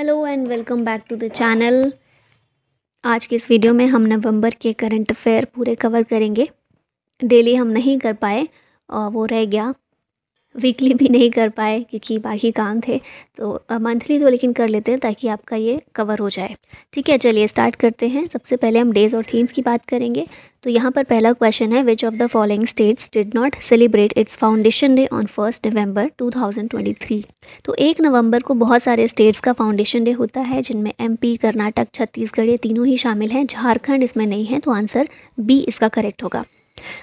Hello and welcome back to the channel. आज के इस वीडियो में हम नवंबर के करंट अफेयर पूरे कवर करेंगे। डेली हम नहीं कर पाए और वो रह गया, वीकली भी नहीं कर पाए क्योंकि बाकी काम थे, तो मंथली तो लेकिन कर लेते हैं ताकि आपका ये कवर हो जाए। ठीक है, चलिए स्टार्ट करते हैं। सबसे पहले हम डेज़ और थीम्स की बात करेंगे। तो यहाँ पर पहला क्वेश्चन है, which of the following states did not celebrate its foundation day on 1 November 2023। तो 1 नवंबर को बहुत सारे स्टेट्स का फाउंडेशन डे होता है, जिनमें MP, कर्नाटक, छत्तीसगढ़ ये तीनों ही शामिल हैं। झारखंड इसमें नहीं है, तो आंसर B इसका करेक्ट होगा।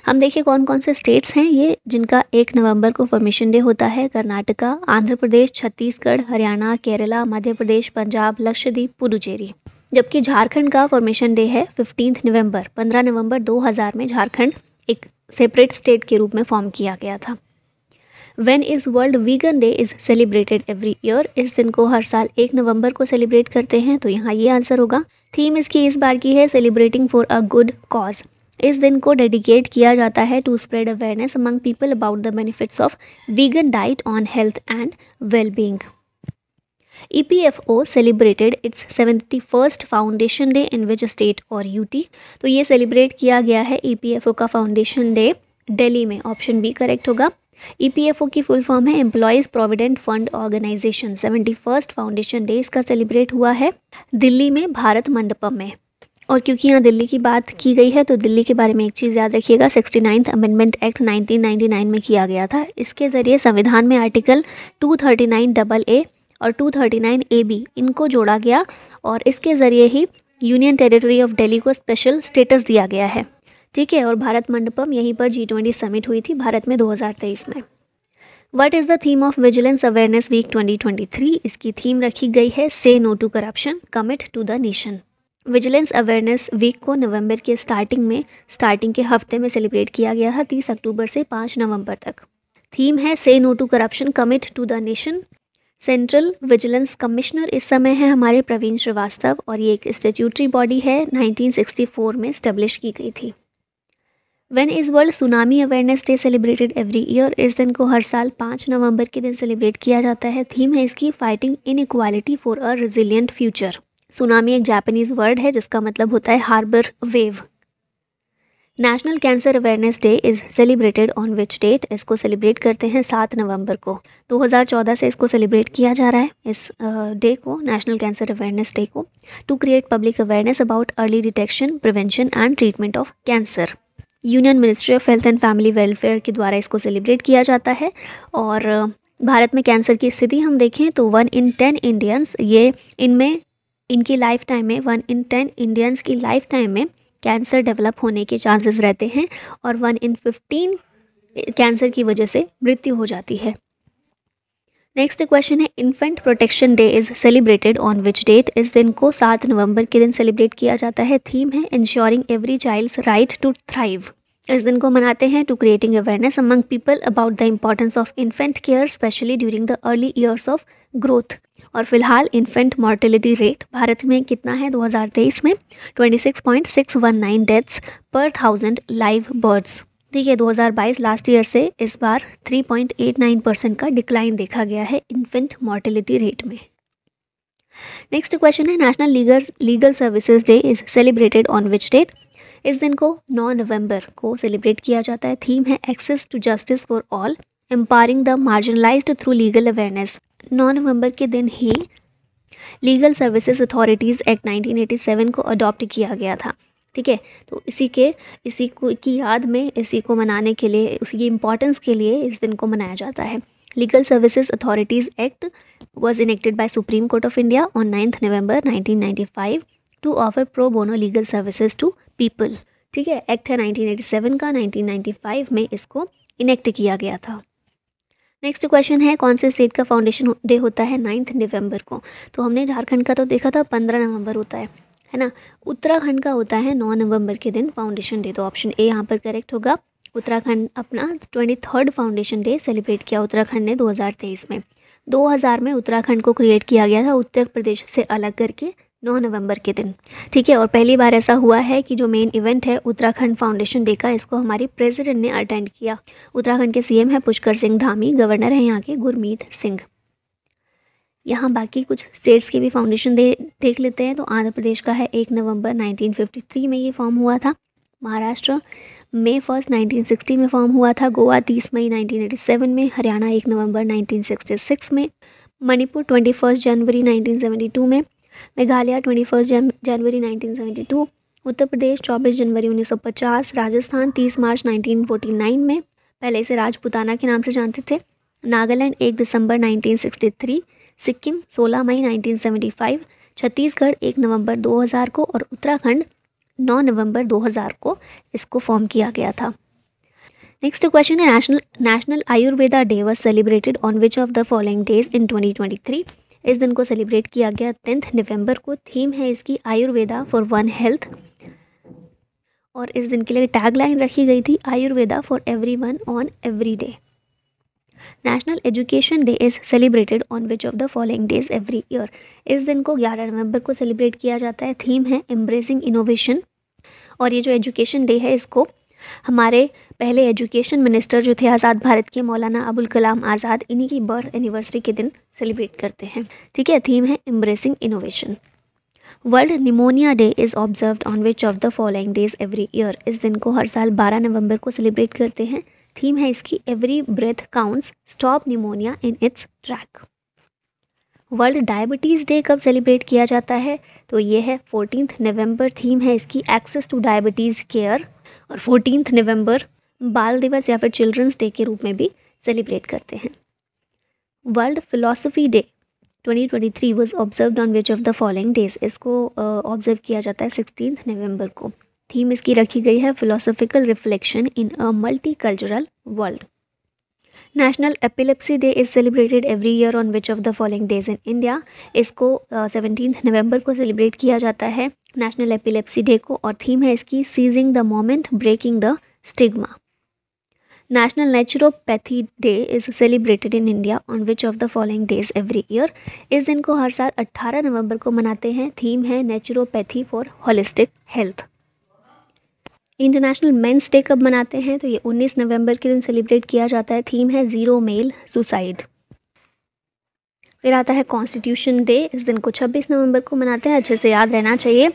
हम देखिए कौन कौन से स्टेट्स हैं ये जिनका 1 नवंबर को फॉर्मेशन डे होता है। कर्नाटका, आंध्र प्रदेश, छत्तीसगढ़, हरियाणा, केरला, मध्य प्रदेश, पंजाब, लक्षद्वीप, पुडुचेरी। जबकि झारखंड का फॉर्मेशन डे है 15 नवंबर। 15 नवंबर 2000 में झारखंड एक सेपरेट स्टेट के रूप में फॉर्म किया गया था। When is world vegan day is celebrated every year. इस दिन को हर साल 1 नवंबर को सेलिब्रेट करते हैं, तो यहाँ ये आंसर होगा। थीम इसकी इस बार की है celebrating for a good cause. इस दिन को डेडिकेट किया जाता है to spread awareness among people about the benefits of vegan diet on health and wellbeing. EPFO celebrated its 71st foundation day in which state और UT। तो ये celebrate किया गया है EPFO का फाउंडेशन डे दिल्ली में, ऑप्शन B करेक्ट होगा। EPFO की फुल फॉर्म है employees provident fund organisation. 71st foundation day इसका सेलिब्रेट हुआ है दिल्ली में भारत मंडपम में। और क्योंकि यहाँ दिल्ली की बात की गई है, तो दिल्ली के बारे में एक चीज़ याद रखिएगा, 69th अमेंडमेंट एक्ट 1999 में किया गया था। इसके ज़रिए संविधान में आर्टिकल 239AA और 239AB इनको जोड़ा गया, और इसके ज़रिए ही यूनियन टेरिटरी ऑफ दिल्ली को स्पेशल स्टेटस दिया गया है। ठीक है, और भारत मंडपम यहीं पर G20 समिट हुई थी भारत में 2023 में। What is the theme of vigilance awareness week 2023। इसकी थीम रखी गई है say no to corruption, commit to the nation. Vigilance awareness week को नवंबर के स्टार्टिंग के हफ्ते में सेलिब्रेट किया गया था, 30 अक्टूबर से 5 नवंबर तक। थीम है say no to corruption, commit to the nation. Central vigilance commissioner इस समय है हमारे प्रवीण श्रीवास्तव, और ये एक स्टेट्यूटरी बॉडी है, 1964 में स्टेब्लिश की गई थी। When is world tsunami awareness day celebrated every year. इस दिन को हर साल 5 नवंबर के दिन सेलिब्रेट किया जाता है। थीम है इसकी fighting inequality for a resilient future. Tsunami एक जापानीज़ वर्ड है जिसका मतलब होता है harbour wave. National cancer awareness day is celebrated on which date. इसको सेलिब्रेट करते हैं 7 नवंबर को। 2014 से इसको सेलिब्रेट किया जा रहा है, इस डे को, नेशनल कैंसर अवेयरनेस डे को, to create public awareness about early detection, prevention and treatment of cancer. Union ministry of health and family welfare के द्वारा इसको सेलिब्रेट किया जाता है। और भारत में कैंसर की स्थिति हम देखें तो 1 in 10 इंडियंस, ये वन इन 10 इंडियंस की लाइफ टाइम में कैंसर डेवलप होने के चांसेस रहते हैं, और 1 in 15 कैंसर की वजह से मृत्यु हो जाती है। नेक्स्ट क्वेश्चन है, infant protection day is celebrated on which date. इस दिन को 7 नवंबर के दिन सेलिब्रेट किया जाता है। थीम है ensuring every child's right to thrive. इस दिन को मनाते हैं to creating awareness among people about the importance of infant care specially during the early years of growth. और फिलहाल इन्फेंट मॉर्टेलिटी रेट भारत में कितना है 2023 में, 26.619 डेथ्स पर 1000 लाइव बर्ड्स। ठीक है, 2022 लास्ट ईयर से इस बार 3.89% का डिक्लाइन देखा गया है इन्फेंट मॉर्टेलिटी रेट में। नेक्स्ट क्वेश्चन है, national legal services day is celebrated on which date. इस दिन को 9 नवंबर को सेलिब्रेट किया जाता है। थीम है access to justice for all, empowering the marginalised through legal awareness. 9 नवंबर के दिन ही लीगल सर्विसेज अथॉरिटीज़ एक्ट 1987 को अडॉप्ट किया गया था। ठीक है, तो इसी की याद में, इसी को मनाने के लिए, उसकी इम्पॉर्टेंस के लिए इस दिन को मनाया जाता है। Legal services authorities act was enacted by supreme court of India on 9 November 1995 to offer pro bono legal services to people. ठीक है, एक्ट है 1987 का, 1995 में इसको इनेक्ट किया गया था। नेक्स्ट क्वेश्चन है, कौन से स्टेट का फाउंडेशन डे होता है 9 नवंबर को। तो हमने झारखंड का तो देखा था, 15 नवंबर होता है ना। उत्तराखंड का होता है 9 नवंबर के दिन फाउंडेशन डे, तो ऑप्शन A यहाँ पर करेक्ट होगा। उत्तराखंड अपना 23rd फाउंडेशन डे सेलिब्रेट किया उत्तराखंड ने 2023 में। 2000 में उत्तराखंड को क्रिएट किया गया था उत्तर प्रदेश से अलग करके 9 नवंबर के दिन। ठीक है, और पहली बार ऐसा हुआ है कि जो मेन इवेंट है उत्तराखंड फाउंडेशन डे का, इसको हमारी प्रेसिडेंट ने अटेंड किया। उत्तराखंड के CM है पुष्कर सिंह धामी, गवर्नर हैं यहाँ के गुरमीत सिंह। यहाँ बाकी कुछ स्टेट्स के भी फाउंडेशन देख लेते हैं। तो आंध्र प्रदेश का है 1 नवंबर 1953 में ये फॉर्म हुआ था। महाराष्ट्र मई 1, 1960 में फॉर्म हुआ था। गोवा 30 मई 1987 में। हरियाणा 1 नवंबर 1966 में। मणिपुर 21 जनवरी 1972 में। मेघालय 21 जनवरी 1972। उत्तर प्रदेश 24 जनवरी 1950। राजस्थान 30 मार्च 1949 में, पहले इसे राजपूताना के नाम से जानते थे। नागालैंड 1 दिसंबर 1963। सिक्किम 16 मई 1975। छत्तीसगढ़ 1 नवंबर 2000 को और उत्तराखंड 9 नवंबर 2000 को इसको फॉर्म किया गया था। नेक्स्ट क्वेश्चन है national Ayurveda day was celebrated on which of the following days in 2023। इस दिन को सेलिब्रेट किया गया 10 नवंबर को। थीम है इसकी आयुर्वेदा फॉर वन हेल्थ और इस दिन के लिए टैगलाइन रखी गई थी Ayurveda for everyone on every day. National education day is celebrated on which of the following days every year. इस दिन को 11 नवंबर को सेलिब्रेट किया जाता है। थीम है एम्ब्रेसिंग इनोवेशन और ये जो एजुकेशन डे है इसको हमारे पहले एजुकेशन मिनिस्टर जो थे आज़ाद भारत के मौलाना अबुल कलाम आज़ाद, इन्हीं की बर्थ एनिवर्सरी के दिन सेलिब्रेट करते हैं। ठीक है, थीम है embracing innovation. World pneumonia day is observed on which of the following days every year. इस दिन को हर साल 12 नवंबर को सेलिब्रेट करते हैं। थीम है इसकी every breath counts, stop pneumonia in its track. World diabetes day कब सेलिब्रेट किया जाता है? तो ये है 14 नवंबर। थीम है इसकी एक्सेस टू डायबिटीज़ केयर और 14 नवंबर बाल दिवस या फिर चिल्ड्रंस डे के रूप में भी सेलिब्रेट करते हैं। World philosophy day 2023 was observed on which of the following days. इसको ऑब्जर्व किया जाता है 16 नवंबर को। थीम इसकी रखी गई है philosophical reflection in a multi cultural world. National epilepsy day is celebrated every year on which of the following days in India. इसको 17 नवंबर को सेलिब्रेट किया जाता है नेशनल एपिलेप्सी डे को और थीम है इसकी seizing the moment breaking the stigma. National naturopathy day is celebrated in India on which of the following days every year. इस दिन को हर साल 18 नवंबर को मनाते हैं। थीम है naturopathy for holistic health. International men's day कब मनाते हैं? तो ये 19 नवंबर के दिन सेलिब्रेट किया जाता है। थीम है ज़ीरो मेल सुसाइड। फिर आता है कॉन्स्टिट्यूशन डे। इस दिन को 26 नवंबर को मनाते हैं। अच्छे से याद रहना चाहिए,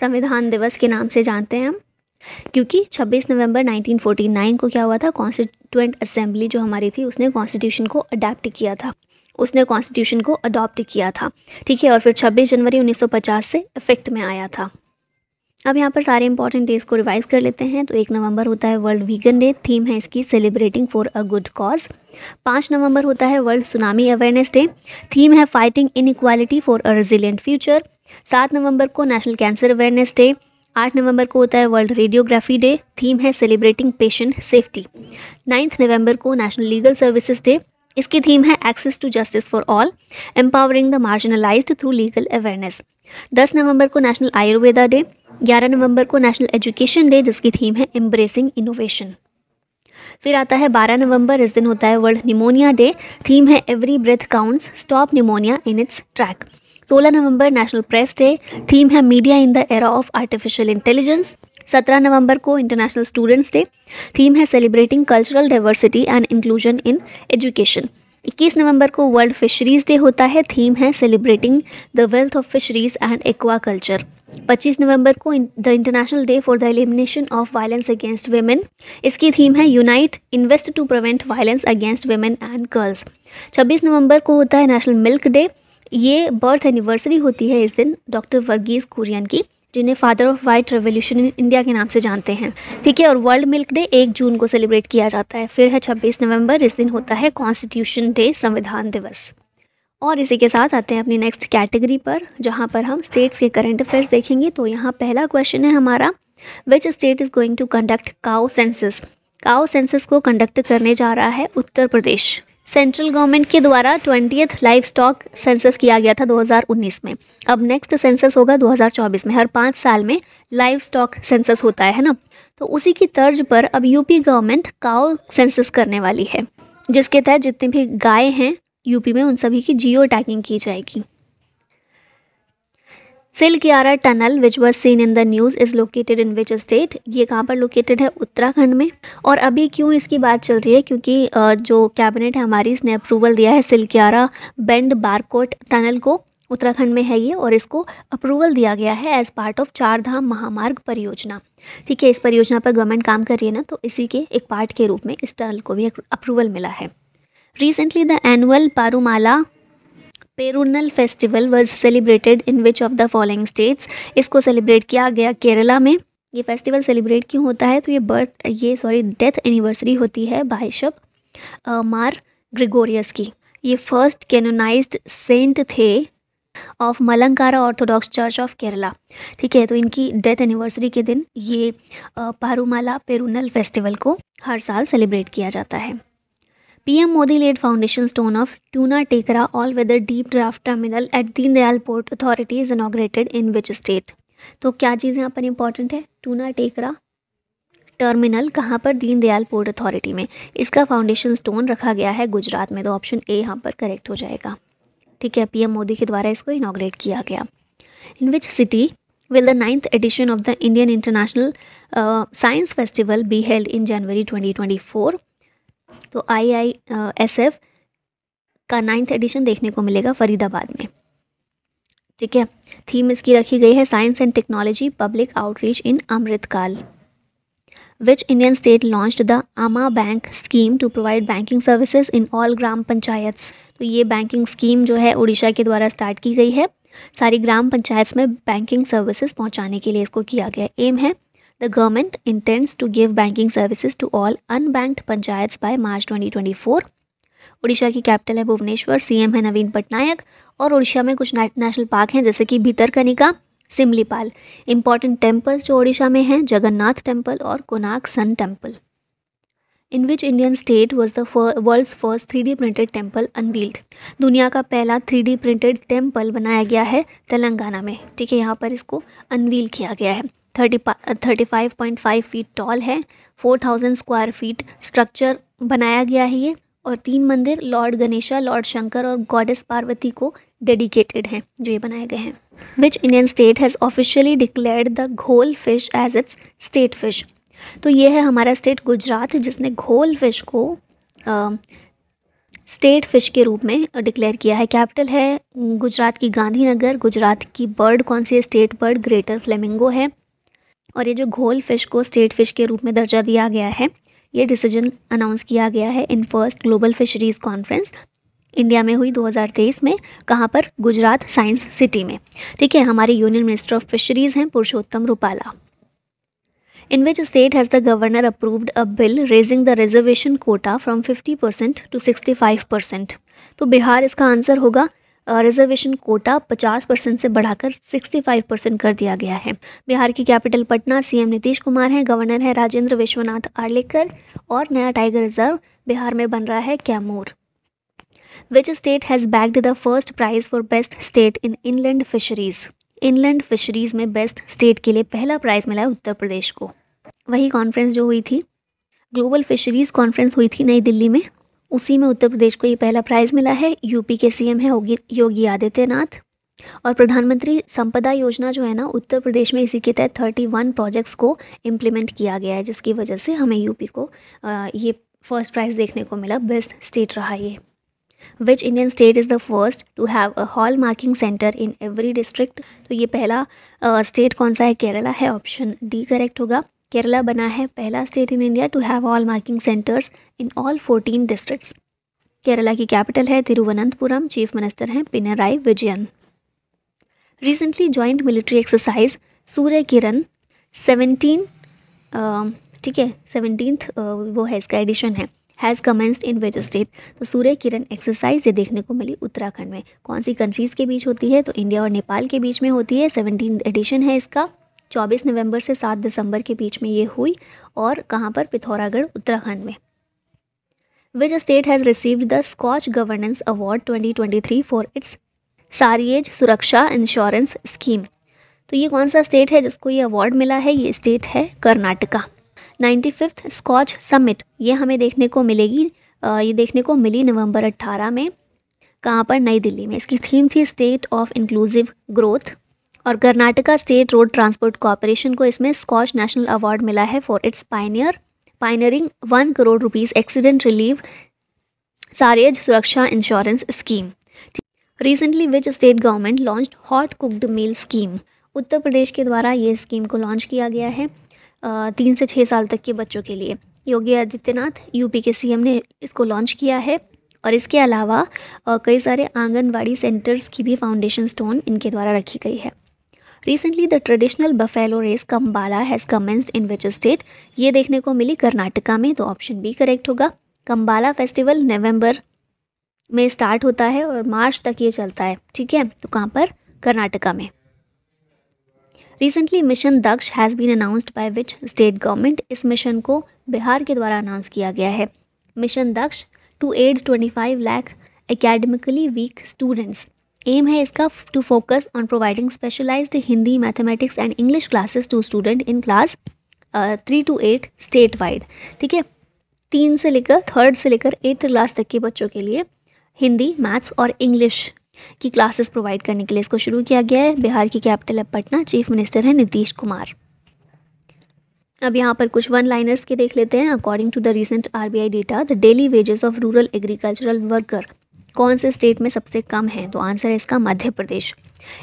संविधान दिवस के नाम से जानते हैं हम, क्योंकि 26 नवंबर 1949 को क्या हुआ था, कॉन्स्टिट्यूएंट असेंबली जो हमारी थी उसने कॉन्स्टिट्यूशन को अडॉप्ट किया था, ठीक है, और फिर 26 जनवरी 1950 से इफेक्ट में आया था। अब यहाँ पर सारे इंपॉर्टेंट डेज़ को रिवाइज़ कर लेते हैं। तो 1 नवंबर होता है वर्ल्ड वीगन डे। थीम है इसकी celebrating for a good cause. 5 नवंबर होता है world tsunami awareness day. Theme है fighting inequality for a resilient future. 7 नवंबर को नेशनल कैंसर अवेयरनेस डे। 8 नवंबर को होता है वर्ल्ड रेडियोग्राफी डे। थीम है सेलिब्रेटिंग पेशेंट सेफ्टी। 9 नवंबर को नेशनल लीगल सर्विसेज डे। इसकी थीम है access to justice for all, empowering the marginalised through legal awareness. 10 नवंबर को नेशनल आयुर्वेदा डे। 11 नवंबर को नेशनल एजुकेशन डे जिसकी थीम है एम्ब्रेसिंग इनोवेशन। फिर आता है 12 नवंबर। इस दिन होता है वर्ल्ड निमोनिया डे। थीम है every breath counts, stop pneumonia in its track. 16 नवंबर नेशनल प्रेस डे। थीम है media in the era of artificial intelligence. 17 नवंबर को इंटरनेशनल स्टूडेंट्स डे। थीम है celebrating cultural diversity and inclusion in education. 21 नवंबर को world fisheries day होता है। Theme है celebrating the wealth of fisheries and aqua culture. 25 नवंबर को the international day for the elimination of violence against women. इसकी theme है unite invest to prevent violence against women and girls. 26 नवंबर को होता है नेशनल मिल्क डे। ये birth anniversary होती है इस दिन डॉक्टर वर्गीज़ कुरियन की, जिन्हें father of white revolution in India के नाम से जानते हैं, ठीक है। और वर्ल्ड मिल्क डे 1 जून को सेलिब्रेट किया जाता है। फिर है 26 नवंबर। इस दिन होता है कॉन्स्टिट्यूशन डे, संविधान दिवस। और इसी के साथ आते हैं अपनी नेक्स्ट कैटेगरी पर, जहां पर हम स्टेट्स के करंट अफेयर्स देखेंगे। तो यहाँ पहला क्वेश्चन है हमारा, which state is going to conduct cow census. Cow census को कंडक्ट करने जा रहा है उत्तर प्रदेश। सेंट्रल गवर्नमेंट के द्वारा 20th लाइव स्टॉक सेंसस किया गया था 2019 में। अब नेक्स्ट सेंसस होगा 2024 में। हर 5 साल में लाइव स्टॉक सेंसस होता है ना, तो उसी की तर्ज पर अब यूपी गवर्नमेंट काओ सेंसस करने वाली है, जिसके तहत जितनी भी गाय हैं यूपी में उन सभी की जियो टैगिंग की जाएगी। Silkyara tunnel which was seen in the news is located in which state? ये कहाँ पर लोकेटेड है? उत्तराखंड में। और अभी क्यों इसकी बात चल रही है? क्योंकि जो कैबिनेट है हमारी, इसने अप्रूवल दिया है सिलकियारा बेंड बारकोट टनल को, उत्तराखंड में है ये, और इसको अप्रूवल दिया गया है एज पार्ट ऑफ चारधाम महामार्ग परियोजना। ठीक है, इस परियोजना पर गवर्नमेंट काम कर रही है ना, तो इसी के एक पार्ट के रूप में इस टनल को भी अप्रूवल मिला है। Recently the annual Parumala Perunnal festival was celebrated in which of the following states? इसको सेलिब्रेट किया गया केरला में। ये फेस्टिवल सेलिब्रेट क्यों होता है? तो ये डेथ एनिवर्सरी होती है बाइशप मार ग्रिगोरियस की। ये फर्स्ट कैनोनाइज्ड सेंट थे of Malankara orthodox church of Kerala. ठीक है, तो इनकी डेथ एनिवर्सरी के दिन ये पारूमाला पेरुनल फेस्टिवल को हर साल सेलिब्रेट किया जाता है। PM Modi laid foundation stone of Tuna Tekra all weather deep draft terminal at Deendayal port authority is inaugurated in which state? तो क्या चीज़ें यहाँ पर इंपॉर्टेंट है? टूना टेकरा टर्मिनल कहाँ पर? दीनदयाल पोर्ट अथॉरिटी में। इसका फाउंडेशन स्टोन रखा गया है गुजरात में, तो ऑप्शन ए यहाँ पर करेक्ट हो जाएगा। ठीक है, पीएम मोदी के द्वारा इसको इनॉग्रेट किया गया। In which city will the 9th edition of the Indian international science festival be held in January 2024? तो IISF का 9th एडिशन देखने को मिलेगा फरीदाबाद में। ठीक है, थीम इसकी रखी गई है science and technology public outreach in Amritkaal. Which Indian state launched the आमा bank scheme to provide banking services in all gram panchayats? तो ये बैंकिंग स्कीम जो है उड़ीसा के द्वारा स्टार्ट की गई है, सारी ग्राम पंचायत्स में बैंकिंग सर्विसेज पहुंचाने के लिए इसको किया गया। एम है the government intends to give banking services to all unbanked panchayats by March 2024। Orissa की कैपिटल है भुवनेश्वर, सीएम है नवीन पटनायक, और उड़ीसा में कुछ नेशनल पार्क हैं जैसे कि भितरकनिका, सिमलीपाल। इंपॉर्टेंट टेम्पल्स जो ओडिशा में हैं, जगन्नाथ टेम्पल और Konark sun temple. In which Indian state was the world's first 3D printed temple unveiled? दुनिया का पहला 3D प्रिंटेड टेम्पल बनाया गया है तेलंगाना में। ठीक है, यहाँ पर इसको अनवील किया गया है। 35.5 फीट टॉल है, 4000 स्क्वायर फीट स्ट्रक्चर बनाया गया है ये, और 3 मंदिर लॉर्ड गणेशा, लॉर्ड शंकर और गॉडेस पार्वती को डेडिकेटेड हैं जो ये बनाए गए हैं। Which Indian state has officially declared the ghol fish as its state fish? तो ये है हमारा स्टेट गुजरात, जिसने घोल फिश को स्टेट फिश के रूप में डिक्लेयर किया है। कैपिटल है गुजरात की गांधीनगर। गुजरात की बर्ड कौन सी है? स्टेट बर्ड ग्रेटर फ्लेमिंगो है। और ये जो घोल फिश को स्टेट फिश के रूप में दर्जा दिया गया है, ये डिसीजन अनाउंस किया गया है in first global fisheries conference India में हुई 2023 में, कहाँ पर? गुजरात साइंस सिटी में। ठीक है, हमारे यूनियन मिनिस्टर ऑफ फिशरीज़ हैं Purushottam Rupala. In which state has the governor approved a bill raising the reservation quota from 50% to 65%? तो बिहार इसका आंसर होगा। रिजर्वेशन कोटा 50% से बढ़ाकर 65% कर दिया गया है। बिहार की कैपिटल पटना, सीएम नीतीश कुमार हैं, गवर्नर है राजेंद्र विश्वनाथ आर्लेकर, और नया टाइगर रिजर्व बिहार में बन रहा है Kaimur. Which state has bagged the first prize for best state in inland fisheries? Inland fisheries में बेस्ट स्टेट के लिए पहला प्राइज़ मिला है उत्तर प्रदेश को। वही कॉन्फ्रेंस जो हुई थी, ग्लोबल फिशरीज़ कॉन्फ्रेंस हुई थी नई दिल्ली में, उसी में उत्तर प्रदेश को ये पहला प्राइज़ मिला है। यूपी के सीएम है योगी आदित्यनाथ, और प्रधानमंत्री संपदा योजना जो है ना, उत्तर प्रदेश में इसी के तहत 31 प्रोजेक्ट्स को इम्प्लीमेंट किया गया है, जिसकी वजह से हमें यूपी को ये फर्स्ट प्राइज़ देखने को मिला। बेस्ट स्टेट रहा ये। Which Indian state is the first to have a hall marking centre in every district? तो ये पहला स्टेट कौन सा है? केरला है, ऑप्शन डी करेक्ट होगा। केरला बना है पहला state in India to have all marking centres in all 14 districts. Kerala की कैपिटल है तिरुवनंतपुरम, चीफ मिनिस्टर हैं Pinarayi Vijayan. Recently joint military exercise Surya Kiran 17 वो है, इसका एडिशन है, has commenced in which state? तो सूर्य किरण एक्सरसाइज ये देखने को मिली उत्तराखंड में। कौन सी कंट्रीज़ के बीच होती है? तो इंडिया और नेपाल के बीच में होती है। 17 एडिशन है इसका, 24 नवंबर से 7 दिसंबर के बीच में ये हुई, और कहाँ पर? पिथौरागढ़, उत्तराखंड में। Which state has received the scotch governance award 2023 for its Sarige Suraksha insurance scheme? तो ये कौन सा स्टेट है जिसको ये अवार्ड मिला है? ये स्टेट है कर्नाटका। 95th स्कॉच समिट ये हमें देखने को मिलेगी, ये देखने को मिली नवंबर 18 में, कहाँ पर? नई दिल्ली में। इसकी थीम थी स्टेट ऑफ इंक्लूसिव ग्रोथ, और Karnataka state road transport corporation को इसमें स्कॉच नेशनल अवार्ड मिला है for its pioneering 1 crore rupees accident relief Sarige Suraksha insurance scheme. Recently which state government launched hot cooked meal scheme. Uttar Pradesh के द्वारा ये स्कीम को लॉन्च किया गया है 3 से 6 साल तक के बच्चों के लिए। योगी आदित्यनाथ यूपी के सीएम ने इसको लॉन्च किया है और इसके अलावा कई सारे आंगनवाड़ी सेंटर्स की भी फाउंडेशन स्टोन इनके द्वारा रखी गई है। Recently the traditional buffalo race Kambala has commenced in which state. ये देखने को मिली कर्नाटका में, तो ऑप्शन बी करेक्ट होगा। कंबाला फेस्टिवल नवंबर में स्टार्ट होता है और मार्च तक ये चलता है, ठीक है, तो कहाँ पर, कर्नाटका में। Recently mission Daksh has been announced by which state government. इस मिशन को बिहार के द्वारा अनाउंस किया गया है। Mission Daksh to aid 25 lakh academically weak students. Aim है इसका to focus on providing specialised Hindi, mathematics and English classes to student in class 3 to 8 state wide, ठीक है। 3 से लेकर 8th क्लास तक के बच्चों के लिए हिंदी, मैथ्स और इंग्लिश की क्लासेस प्रोवाइड करने के लिए इसको शुरू किया गया है। बिहार की कैपिटल है पटना, चीफ मिनिस्टर है नीतीश कुमार। अब यहाँ पर कुछ वन लाइनर्स के देख लेते हैं। According to the recent RBI data the daily wages of rural agricultural worker कौन से स्टेट में सबसे कम है, तो आंसर है इसका मध्य प्रदेश।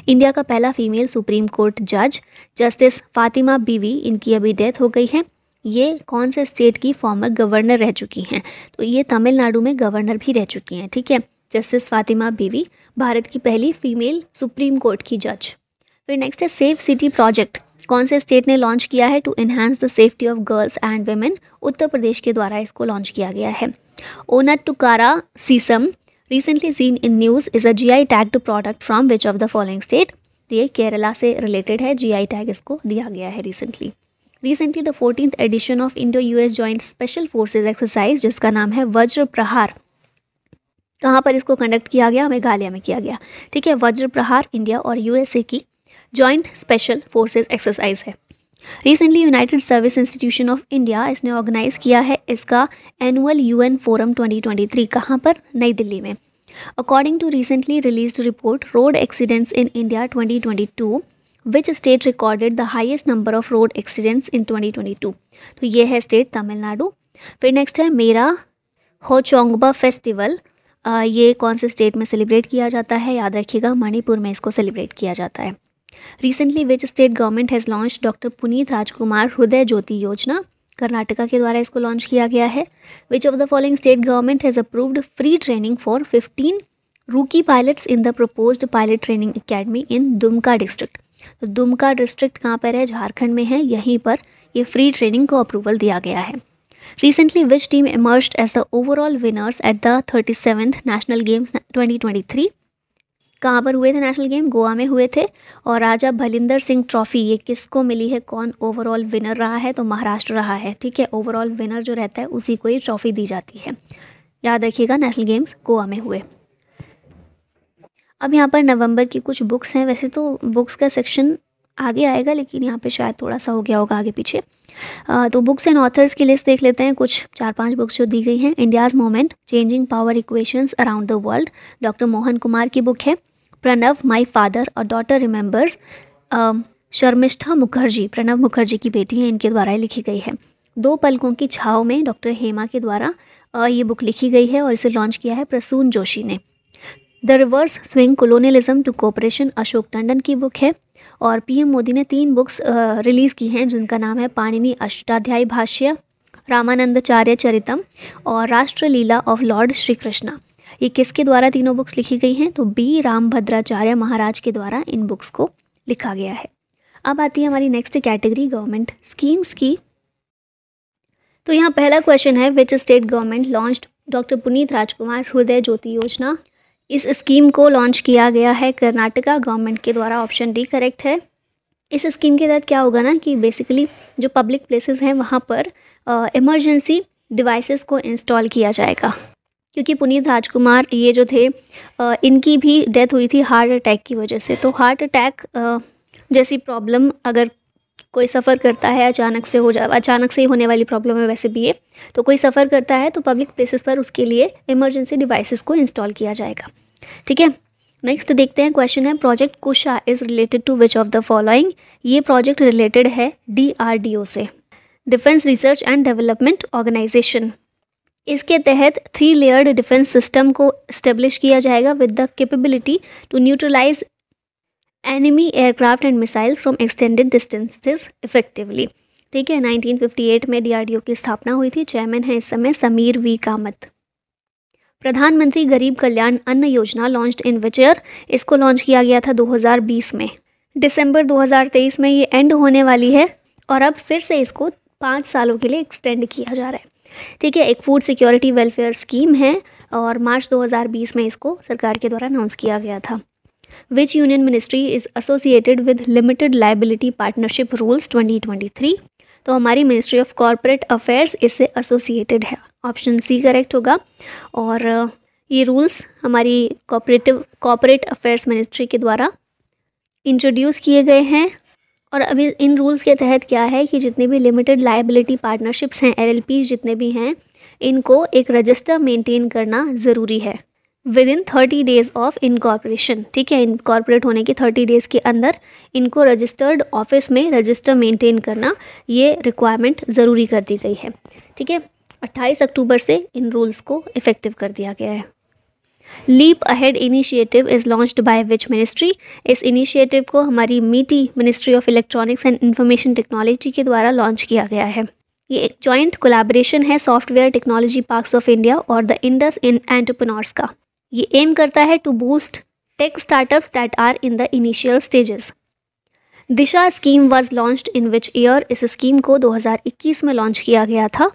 इंडिया का पहला फीमेल सुप्रीम कोर्ट जज जस्टिस फातिमा बीवी, इनकी अभी डेथ हो गई है। ये कौन से स्टेट की फॉर्मर गवर्नर रह चुकी हैं, तो ये तमिलनाडु में गवर्नर भी रह चुकी हैं, ठीक है। जस्टिस फातिमा बीवी भारत की पहली फीमेल सुप्रीम कोर्ट की जज। फिर नेक्स्ट है सेफ सिटी प्रोजेक्ट कौन से स्टेट ने लॉन्च किया है to enhance the safety of girls and women. Uttar Pradesh के द्वारा इसको लॉन्च किया गया है। Onattukara sesame recently seen in news is a GI tagged product from which of the following state. ये केरला से रिलेटेड है, GI टैग इसको दिया गया है recently. Recently the 14th edition of इंडो-US जॉइंट स्पेशल फोर्सेज एक्सरसाइज जिसका नाम है वज्र प्रहार, कहाँ पर इसको कंडक्ट किया गया, मेघालय में किया गया, ठीक है। वज्र प्रहार इंडिया और USA की जॉइंट स्पेशल फोर्सेज एक्सरसाइज है। Recently United service institution of India इसने ऑर्गेनाइज किया है इसका एनुअल UN फोरम 2023, कहाँ पर, नई दिल्ली में। According to recently release report road accidents in India 2022 which state recorded the highest number of road accidents in 2022, तो ये है स्टेट तमिलनाडु। फिर नेक्स्ट है मेरा होचोंगबा फेस्टिवल, ये कौन से स्टेट में सेलिब्रेट किया जाता है, याद रखिएगा मणिपुर में इसको सेलिब्रेट किया जाता है। Recently which state government has launch doctor Puneeth Rajkumar Hriday Jyoti योजना, कर्नाटका के द्वारा इसको लॉन्च किया गया है। Which of the following state government has approved free training for 15 rookie pilots in the proposed pilot training academy in Dumka district. तो दुमका डिस्ट्रिक्ट कहाँ पर है, झारखंड में है, यहीं पर ये फ्री ट्रेनिंग को अप्रूवल दिया गया है। Recently which team emerged as the overall winners at the 37th national games 2023, कहाँ पर हुए थे नेशनल गेम, गोवा में हुए थे। और राजा भलिंदर सिंह ट्रॉफी ये किसको मिली है, कौन ओवरऑल विनर रहा है, तो महाराष्ट्र रहा है, ठीक है। ओवरऑल विनर जो रहता है उसी को ये ट्रॉफी दी जाती है, याद रखिएगा। नेशनल गेम्स गोवा में हुए। अब यहाँ पर नवंबर की कुछ बुक्स हैं, वैसे तो बुक्स का सेक्शन आगे आएगा लेकिन यहाँ पे शायद थोड़ा सा हो गया होगा आगे पीछे। तो बुक्स एंड ऑथर्स की लिस्ट देख लेते हैं, कुछ 4-5 बुक्स जो दी गई हैं। India's moment changing power equations around the world doctor Mohan Kumar की बुक है। प्रणव माय फादर और डॉटर रिमेंबर्स शर्मिष्ठा मुखर्जी, प्रणव मुखर्जी की बेटी है, इनके द्वारा लिखी गई है। 2 पलकों की छाँव में डॉक्टर हेमा के द्वारा ये बुक लिखी गई है और इसे लॉन्च किया है प्रसून जोशी ने। The reverse swing colonialism to cooperation Ashok Tandon की बुक है। और PM मोदी ने 3 बुक्स रिलीज़ की हैं जिनका नाम है पाणिनि अष्टाध्यायी भाष्य, रामानंदाचार्य चरितम और राष्ट्र लीला ऑफ लॉर्ड श्री कृष्णा। ये किसके द्वारा तीनों बुक्स लिखी गई हैं, तो B रामभद्राचार्य महाराज के द्वारा इन बुक्स को लिखा गया है। अब आती है हमारी नेक्स्ट कैटेगरी गवर्नमेंट स्कीम्स की। तो यहाँ पहला क्वेश्चन है which state government launched doctor Puneeth Rajkumar Hriday Jyoti योजना। इस स्कीम को लॉन्च किया गया है कर्नाटका गवर्नमेंट के द्वारा, ऑप्शन डी करेक्ट है। इस स्कीम के तहत क्या होगा ना कि बेसिकली जो पब्लिक प्लेसेस हैं वहाँ पर इमरजेंसी डिवाइसेस को इंस्टॉल किया जाएगा, क्योंकि पुनीत राजकुमार ये जो थे इनकी भी डेथ हुई थी हार्ट अटैक की वजह से। तो हार्ट अटैक जैसी प्रॉब्लम अगर कोई सफ़र करता है अचानक से ही होने वाली प्रॉब्लम है वैसे भी ये, तो कोई सफ़र करता है तो पब्लिक प्लेसेस पर उसके लिए इमरजेंसी डिवाइसेस को इंस्टॉल किया जाएगा, ठीक है। नेक्स्ट देखते हैं, क्वेश्चन है project Kusha is related to which of the following. ये प्रोजेक्ट रिलेटेड है DRDO से, defence research and development organisation. इसके तहत 3 लेयर्ड डिफेंस सिस्टम को इस्टेब्लिश किया जाएगा with the capability to neutralise enemy aircraft and missile from extended distances effectively. ठीक है, 1958 में DRDO की स्थापना हुई थी। चेयरमैन है इस समय समीर वी कामत। प्रधानमंत्री गरीब Kalyan Anna Yojana launched in which year. इसको लॉन्च किया गया था 2020 में। दिसंबर 2023 में ये एंड होने वाली है और अब फिर से इसको 5 सालों के लिए एक्सटेंड किया जा रहा है। ठीक है, एक फूड सिक्योरिटी वेलफेयर स्कीम है और मार्च 2020 में इसको सरकार के द्वारा अनाउंस किया गया था। Which union ministry is associated with limited liability partnership rules 2023। तो हमारी मिनिस्ट्री ऑफ कॉर्पोरेट अफेयर्स इससे एसोसिएटेड है, ऑप्शन सी करेक्ट होगा। और ये रूल्स हमारी कॉर्पोरेट अफेयर्स मिनिस्ट्री के द्वारा इंट्रोड्यूस किए गए हैं। और अभी इन रूल्स के तहत क्या है कि जितने भी लिमिटेड लायबिलिटी पार्टनरशिप्स हैं, LLPs जितने भी हैं, इनको एक रजिस्टर मेंटेन करना ज़रूरी है विदिन 30 डेज़ ऑफ इनकॉर्पोरेशन। ठीक है, इनकॉर्पोरेट होने के 30 डेज़ के अंदर इनको रजिस्टर्ड ऑफिस में रजिस्टर मेंटेन करना, ये रिक्वायरमेंट ज़रूरी कर दी गई है। ठीक है, 28 अक्टूबर से इन रूल्स को इफ़ेक्टिव कर दिया गया है। Leap ahead initiative is launched by which ministry. इस इनिशिएटिव को हमारी MeitY ministry of electronics and information technology के द्वारा लॉन्च किया गया है। ये एक जॉइंट कोलैबोरेशन है software technology parks of India और द इंडस इन एंटरप्रेन्योर्स का। ये एम करता है to boost tech startups that are in the initial stages. Disha scheme was launched in which year. इस स्कीम को 2021 में लॉन्च किया गया था।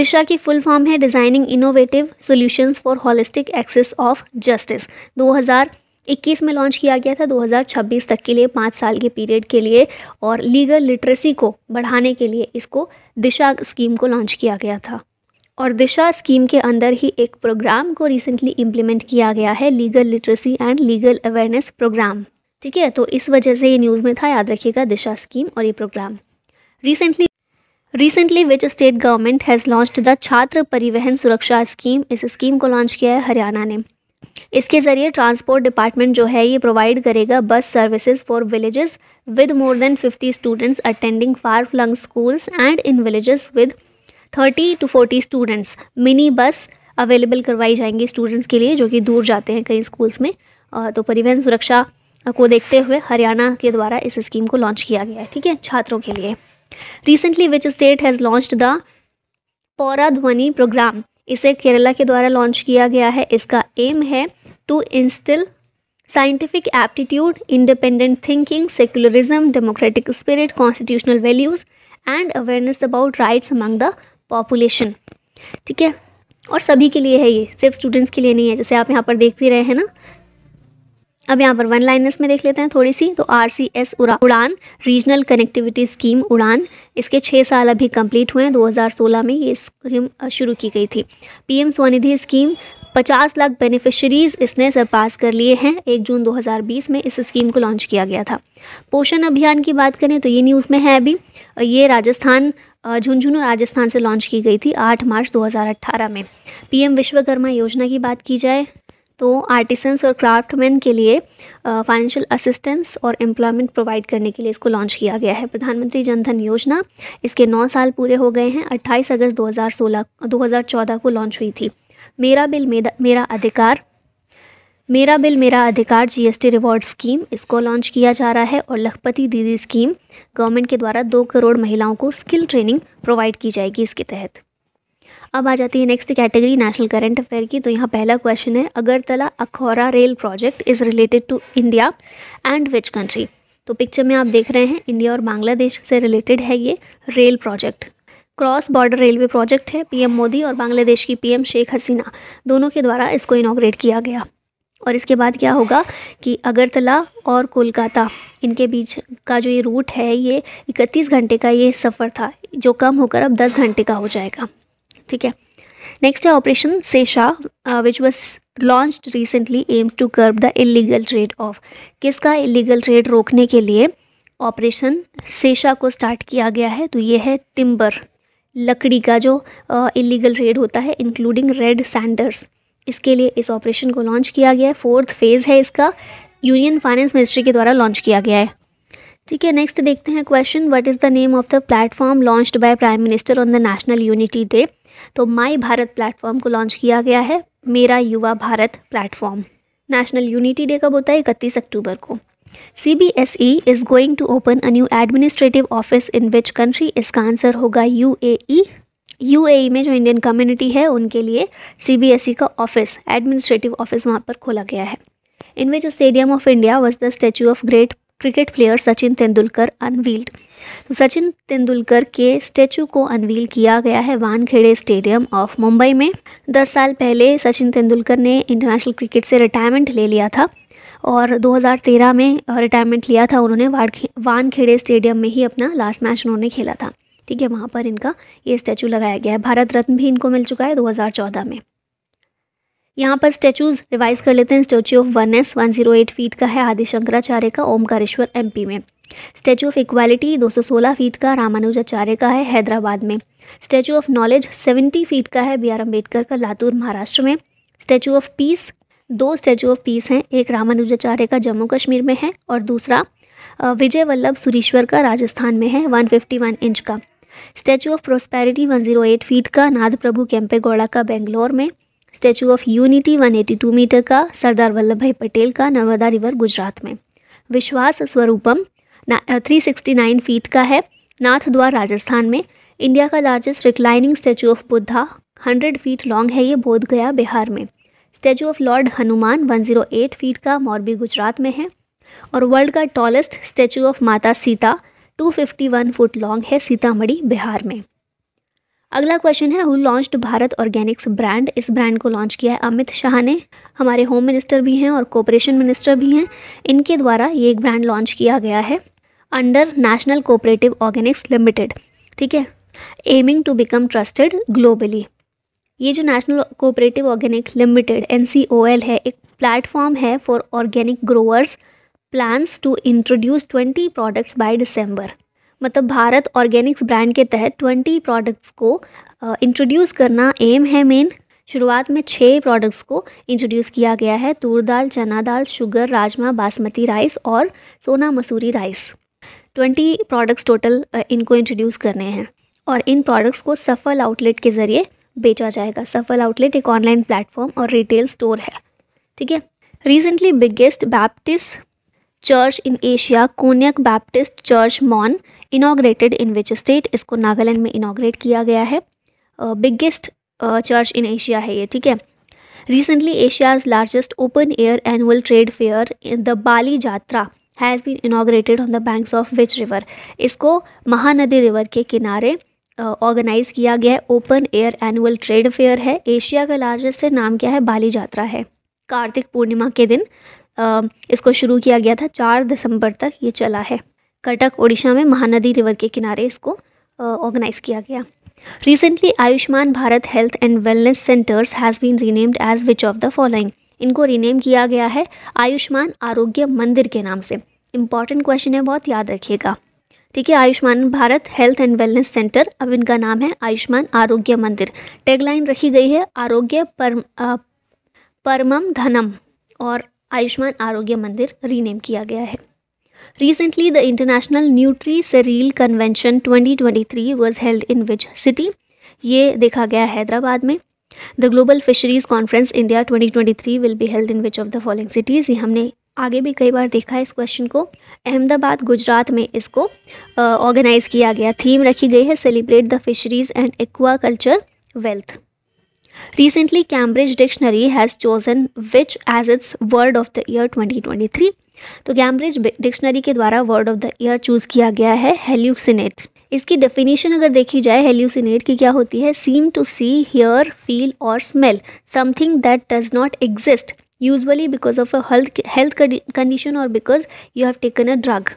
दिशा की फुल फॉर्म है designing innovative solutions for holistic access of justice. 2021 में लॉन्च किया गया था, 2026 तक के लिए 5 साल के पीरियड के लिए, और लीगल लिटरेसी को बढ़ाने के लिए इसको दिशा स्कीम को लॉन्च किया गया था। और दिशा स्कीम के अंदर ही एक प्रोग्राम को रिसेंटली इम्प्लीमेंट किया गया है, legal literacy and legal awareness programme. ठीक है, तो इस वजह से ये न्यूज़ में था, याद रखिएगा दिशा स्कीम और ये programme. Recently which state government has launched the Chhatra Parivahan सुरक्षा स्कीम। इस स्कीम को लॉन्च किया है हरियाणा ने। इसके ज़रिए ट्रांसपोर्ट डिपार्टमेंट जो है ये प्रोवाइड करेगा bus services for villages with more than 50 students attending far flung schools and in villages with 30 to 40 students. Mini bus available करवाई जाएंगी स्टूडेंट्स के लिए जो कि दूर जाते हैं कई स्कूल्स में। तो परिवहन सुरक्षा को देखते हुए हरियाणा के द्वारा इस स्कीम को लॉन्च किया गया है, ठीक है, छात्रों के लिए। Recently which state has launched the Paura Dhwani programme. इसे केरला के द्वारा लॉन्च किया गया है। इसका एम है to instil scientific aptitude, independent thinking, secularism, democratic spirit, constitutional values and awareness about rights among the population. ठीक है, और सभी के लिए है, ये सिर्फ स्टूडेंट्स के लिए नहीं है, जैसे आप यहाँ पर देख भी रहे हैं ना। अब यहाँ पर वन लाइनर्स में देख लेते हैं थोड़ी सी। तो RCS उड़ान रीजनल कनेक्टिविटी स्कीम उड़ान, इसके 6 साल अभी कंप्लीट हुए हैं। 2016 में ये स्कीम शुरू की गई थी। PM Svanidhi scheme, 50 lakh beneficiaries इसने सरपास कर लिए हैं। 1 जून 2020 में इस स्कीम को लॉन्च किया गया था। पोषण अभियान की बात करें तो ये न्यूज़ में है अभी। ये राजस्थान, झुंझुनू राजस्थान से लॉन्च की गई थी 8 मार्च 2018 में। PM विश्वकर्मा योजना की बात की जाए तो आर्टिसंस और क्राफ्टमैन के लिए फाइनेंशियल असिस्टेंस और एम्प्लॉयमेंट प्रोवाइड करने के लिए इसको लॉन्च किया गया है। प्रधानमंत्री जनधन योजना, इसके 9 साल पूरे हो गए हैं। 28 अगस्त 2014 को लॉन्च हुई थी। मेरा बिल मेरा अधिकार, मेरा बिल मेरा अधिकार GST रिवॉर्ड स्कीम, इसको लॉन्च किया जा रहा है। और लखपति दीदी स्कीम, गवर्नमेंट के द्वारा 2 करोड़ महिलाओं को स्किल ट्रेनिंग प्रोवाइड की जाएगी इसके तहत। अब आ जाती है next category, national current affair की। तो यहाँ पहला क्वेश्चन है, Agartala Akhaura rail project is related to India and which country. तो पिक्चर में आप देख रहे हैं इंडिया और बांग्लादेश से रिलेटेड है ये rail project. Cross border railway project है। PM मोदी और बांग्लादेश की PM शेख हसीना दोनों के द्वारा इसको इनॉग्रेट किया गया। और इसके बाद क्या होगा कि अगरतला और कोलकाता, इनके बीच का जो ये रूट है ये 31 घंटे का ये सफ़र था जो कम होकर अब 10 घंटे का हो जाएगा। ठीक है, नेक्स्ट है operation Sesha which was launched recently, aims to curb the illegal trade of. किसका इलीगल ट्रेड रोकने के लिए ऑपरेशन सेशा को स्टार्ट किया गया है। तो ये है टिम्बर, लकड़ी का जो इलीगल ट्रेड होता है इंक्लूडिंग रेड सैंडर्स। इसके लिए इस ऑपरेशन को लॉन्च किया गया है। फोर्थ फेज़ है इसका, यूनियन फाइनेंस मिनिस्ट्री के द्वारा लॉन्च किया गया है। ठीक है, नेक्स्ट देखते हैं question, what is the name of the platform launched by prime minister on the national unity day. तो माई भारत प्लेटफॉर्म को लॉन्च किया गया है, मेरा युवा Bharat platform. National unity day कब होता है? 31 अक्टूबर को। CBSE is going to open a new administrative office in which country? इसका आंसर होगा UAE। UAE में जो इंडियन कम्युनिटी है उनके लिए CBSE का ऑफिस, एडमिनिस्ट्रेटिव ऑफिस वहाँ पर खोला गया है। In which stadium of India was the statue of great cricket player Sachin Tendulkar unveiled. तो सचिन तेंदुलकर के स्टैचू को अनवील किया गया है वानखेड़े स्टेडियम ऑफ मुंबई में। 10 साल पहले सचिन तेंदुलकर ने इंटरनेशनल क्रिकेट से रिटायरमेंट ले लिया था और 2013 में रिटायरमेंट लिया था उन्होंने। वानखेड़े स्टेडियम में ही अपना लास्ट मैच उन्होंने खेला था। ठीक है, वहाँ पर इनका ये स्टैचू लगाया गया है। भारत रत्न भी इनको मिल चुका है 2014 में। यहाँ पर स्टैचूज़ रिवाइज कर लेते हैं। स्टैचू ऑफ वननेस 108 फीट का है आदि शंकराचार्य का, ओमकारेश्वर MP में। स्टैचू ऑफ इक्वालिटी 216 फीट का रामानुजाचार्य का है हैदराबाद में। स्टैचू ऑफ नॉलेज 70 फीट का है BR अम्बेडकर का, लातूर महाराष्ट्र में। Statue of peace, 2 statue of peace हैं, एक रामानुजाचार्य का जम्मू कश्मीर में है और दूसरा विजय वल्लभ सुरीश्वर का राजस्थान में है, 151 इंच का। स्टैचू ऑफ प्रोस्पेरिटी 108 फीट का नाद प्रभु केम्पेगौड़ा का बेंगलोर में। स्टैचू ऑफ यूनिटी 182 मीटर का सरदार वल्लभ भाई पटेल का, नर्मदा रिवर गुजरात में। विश्वास स्वरूपम 369 फीट का है नाथ द्वार राजस्थान में। इंडिया का largest reclining statue of Buddha 100 feet long है ये, बोध गया बिहार में। Statue of lord Hanuman 108 feet का मोरबी गुजरात में है। और वर्ल्ड का टॉलेस्ट स्टैचू ऑफ माता सीता 251 फुट लॉन्ग है सीतामढ़ी बिहार में। अगला क्वेश्चन है, who launched Bharat Organics brand. इस ब्रांड को लॉन्च किया है अमित शाह ने, हमारे होम मिनिस्टर भी हैं और कॉर्पोरेशन मिनिस्टर भी हैं। इनके द्वारा ये एक ब्रांड लॉन्च किया गया है under national cooperative Organics limited. ठीक है, aiming to become trusted globally. ये जो national cooperative organic limited NCOL है, एक प्लेटफॉर्म है for organic growers, plans to introduce 20 products by December. मतलब भारत ऑर्गेनिक्स ब्रांड के तहत 20 प्रोडक्ट्स को इंट्रोड्यूस करना एम है मेन। शुरुआत में 6 प्रोडक्ट्स को इंट्रोड्यूस किया गया है, तूर दाल, चना दाल, शुगर, राजमा, बासमती राइस और Sona Masoori rice. 20 products total इनको इंट्रोड्यूस करने हैं और इन प्रोडक्ट्स को सफल आउटलेट के ज़रिए बेचा जाएगा। सफल आउटलेट एक ऑनलाइन प्लेटफॉर्म और रिटेल स्टोर है। ठीक है, recently biggest Baptist church in Asia, Konyak Baptist church Mon, inaugurated in which state. इसको नागालैंड में इनॉग्रेट किया गया है। बिगेस्ट चर्च इन एशिया है ये। ठीक है, recently Asia's largest open air annual trade fair the Bali Yatra has been inaugurated on the banks of which river. इसको महानदी रिवर के किनारे ऑर्गेनाइज़ किया गया है। Open air annual trade fair है, एशिया का लार्जेस्ट है। नाम क्या है? बाली यात्रा है। कार्तिक पूर्णिमा के दिन इसको शुरू किया गया था, 4 दिसंबर तक ये चला है। कटक ओडिशा में महानदी रिवर के किनारे इसको ऑर्गेनाइज़ किया गया। Recently Ayushman Bharat health and wellness centres has been renamed as which of the following. इनको रीनेम किया गया है आयुष्मान आरोग्य मंदिर के नाम से। इंपॉर्टेंट क्वेश्चन है, बहुत याद रखिएगा। ठीक है, Ayushman Bharat health and wellness centre, अब इनका नाम है आयुष्मान आरोग्य मंदिर। टैगलाइन रखी गई है आरोग्य परमम धनम, और आयुष्मान आरोग्य मंदिर रीनेम किया गया है। Recently the international nutri cereal convention 2023 was held in which city? ये देखा गया हैदराबाद में। The global fisheries conference India 2023 will be held in which of the following cities. ये हमने आगे भी कई बार देखा है इस क्वेश्चन को। अहमदाबाद गुजरात में इसको ऑर्गेनाइज किया गया। थीम रखी गई है celebrate the fisheries and aqua culture wealth. Recently Cambridge dictionary has chosen which as its word of the year 2023? तो कैम्ब्रिज डिक्शनरी के द्वारा word of the year choose किया गया है हेल्यूसिनेट। इसकी डेफिनेशन अगर देखी जाए हेल्यूसिनेट की क्या होती है? Seem to see, hear, feel और smell something that does not exist, usually because of a health condition और because you have taken a drug.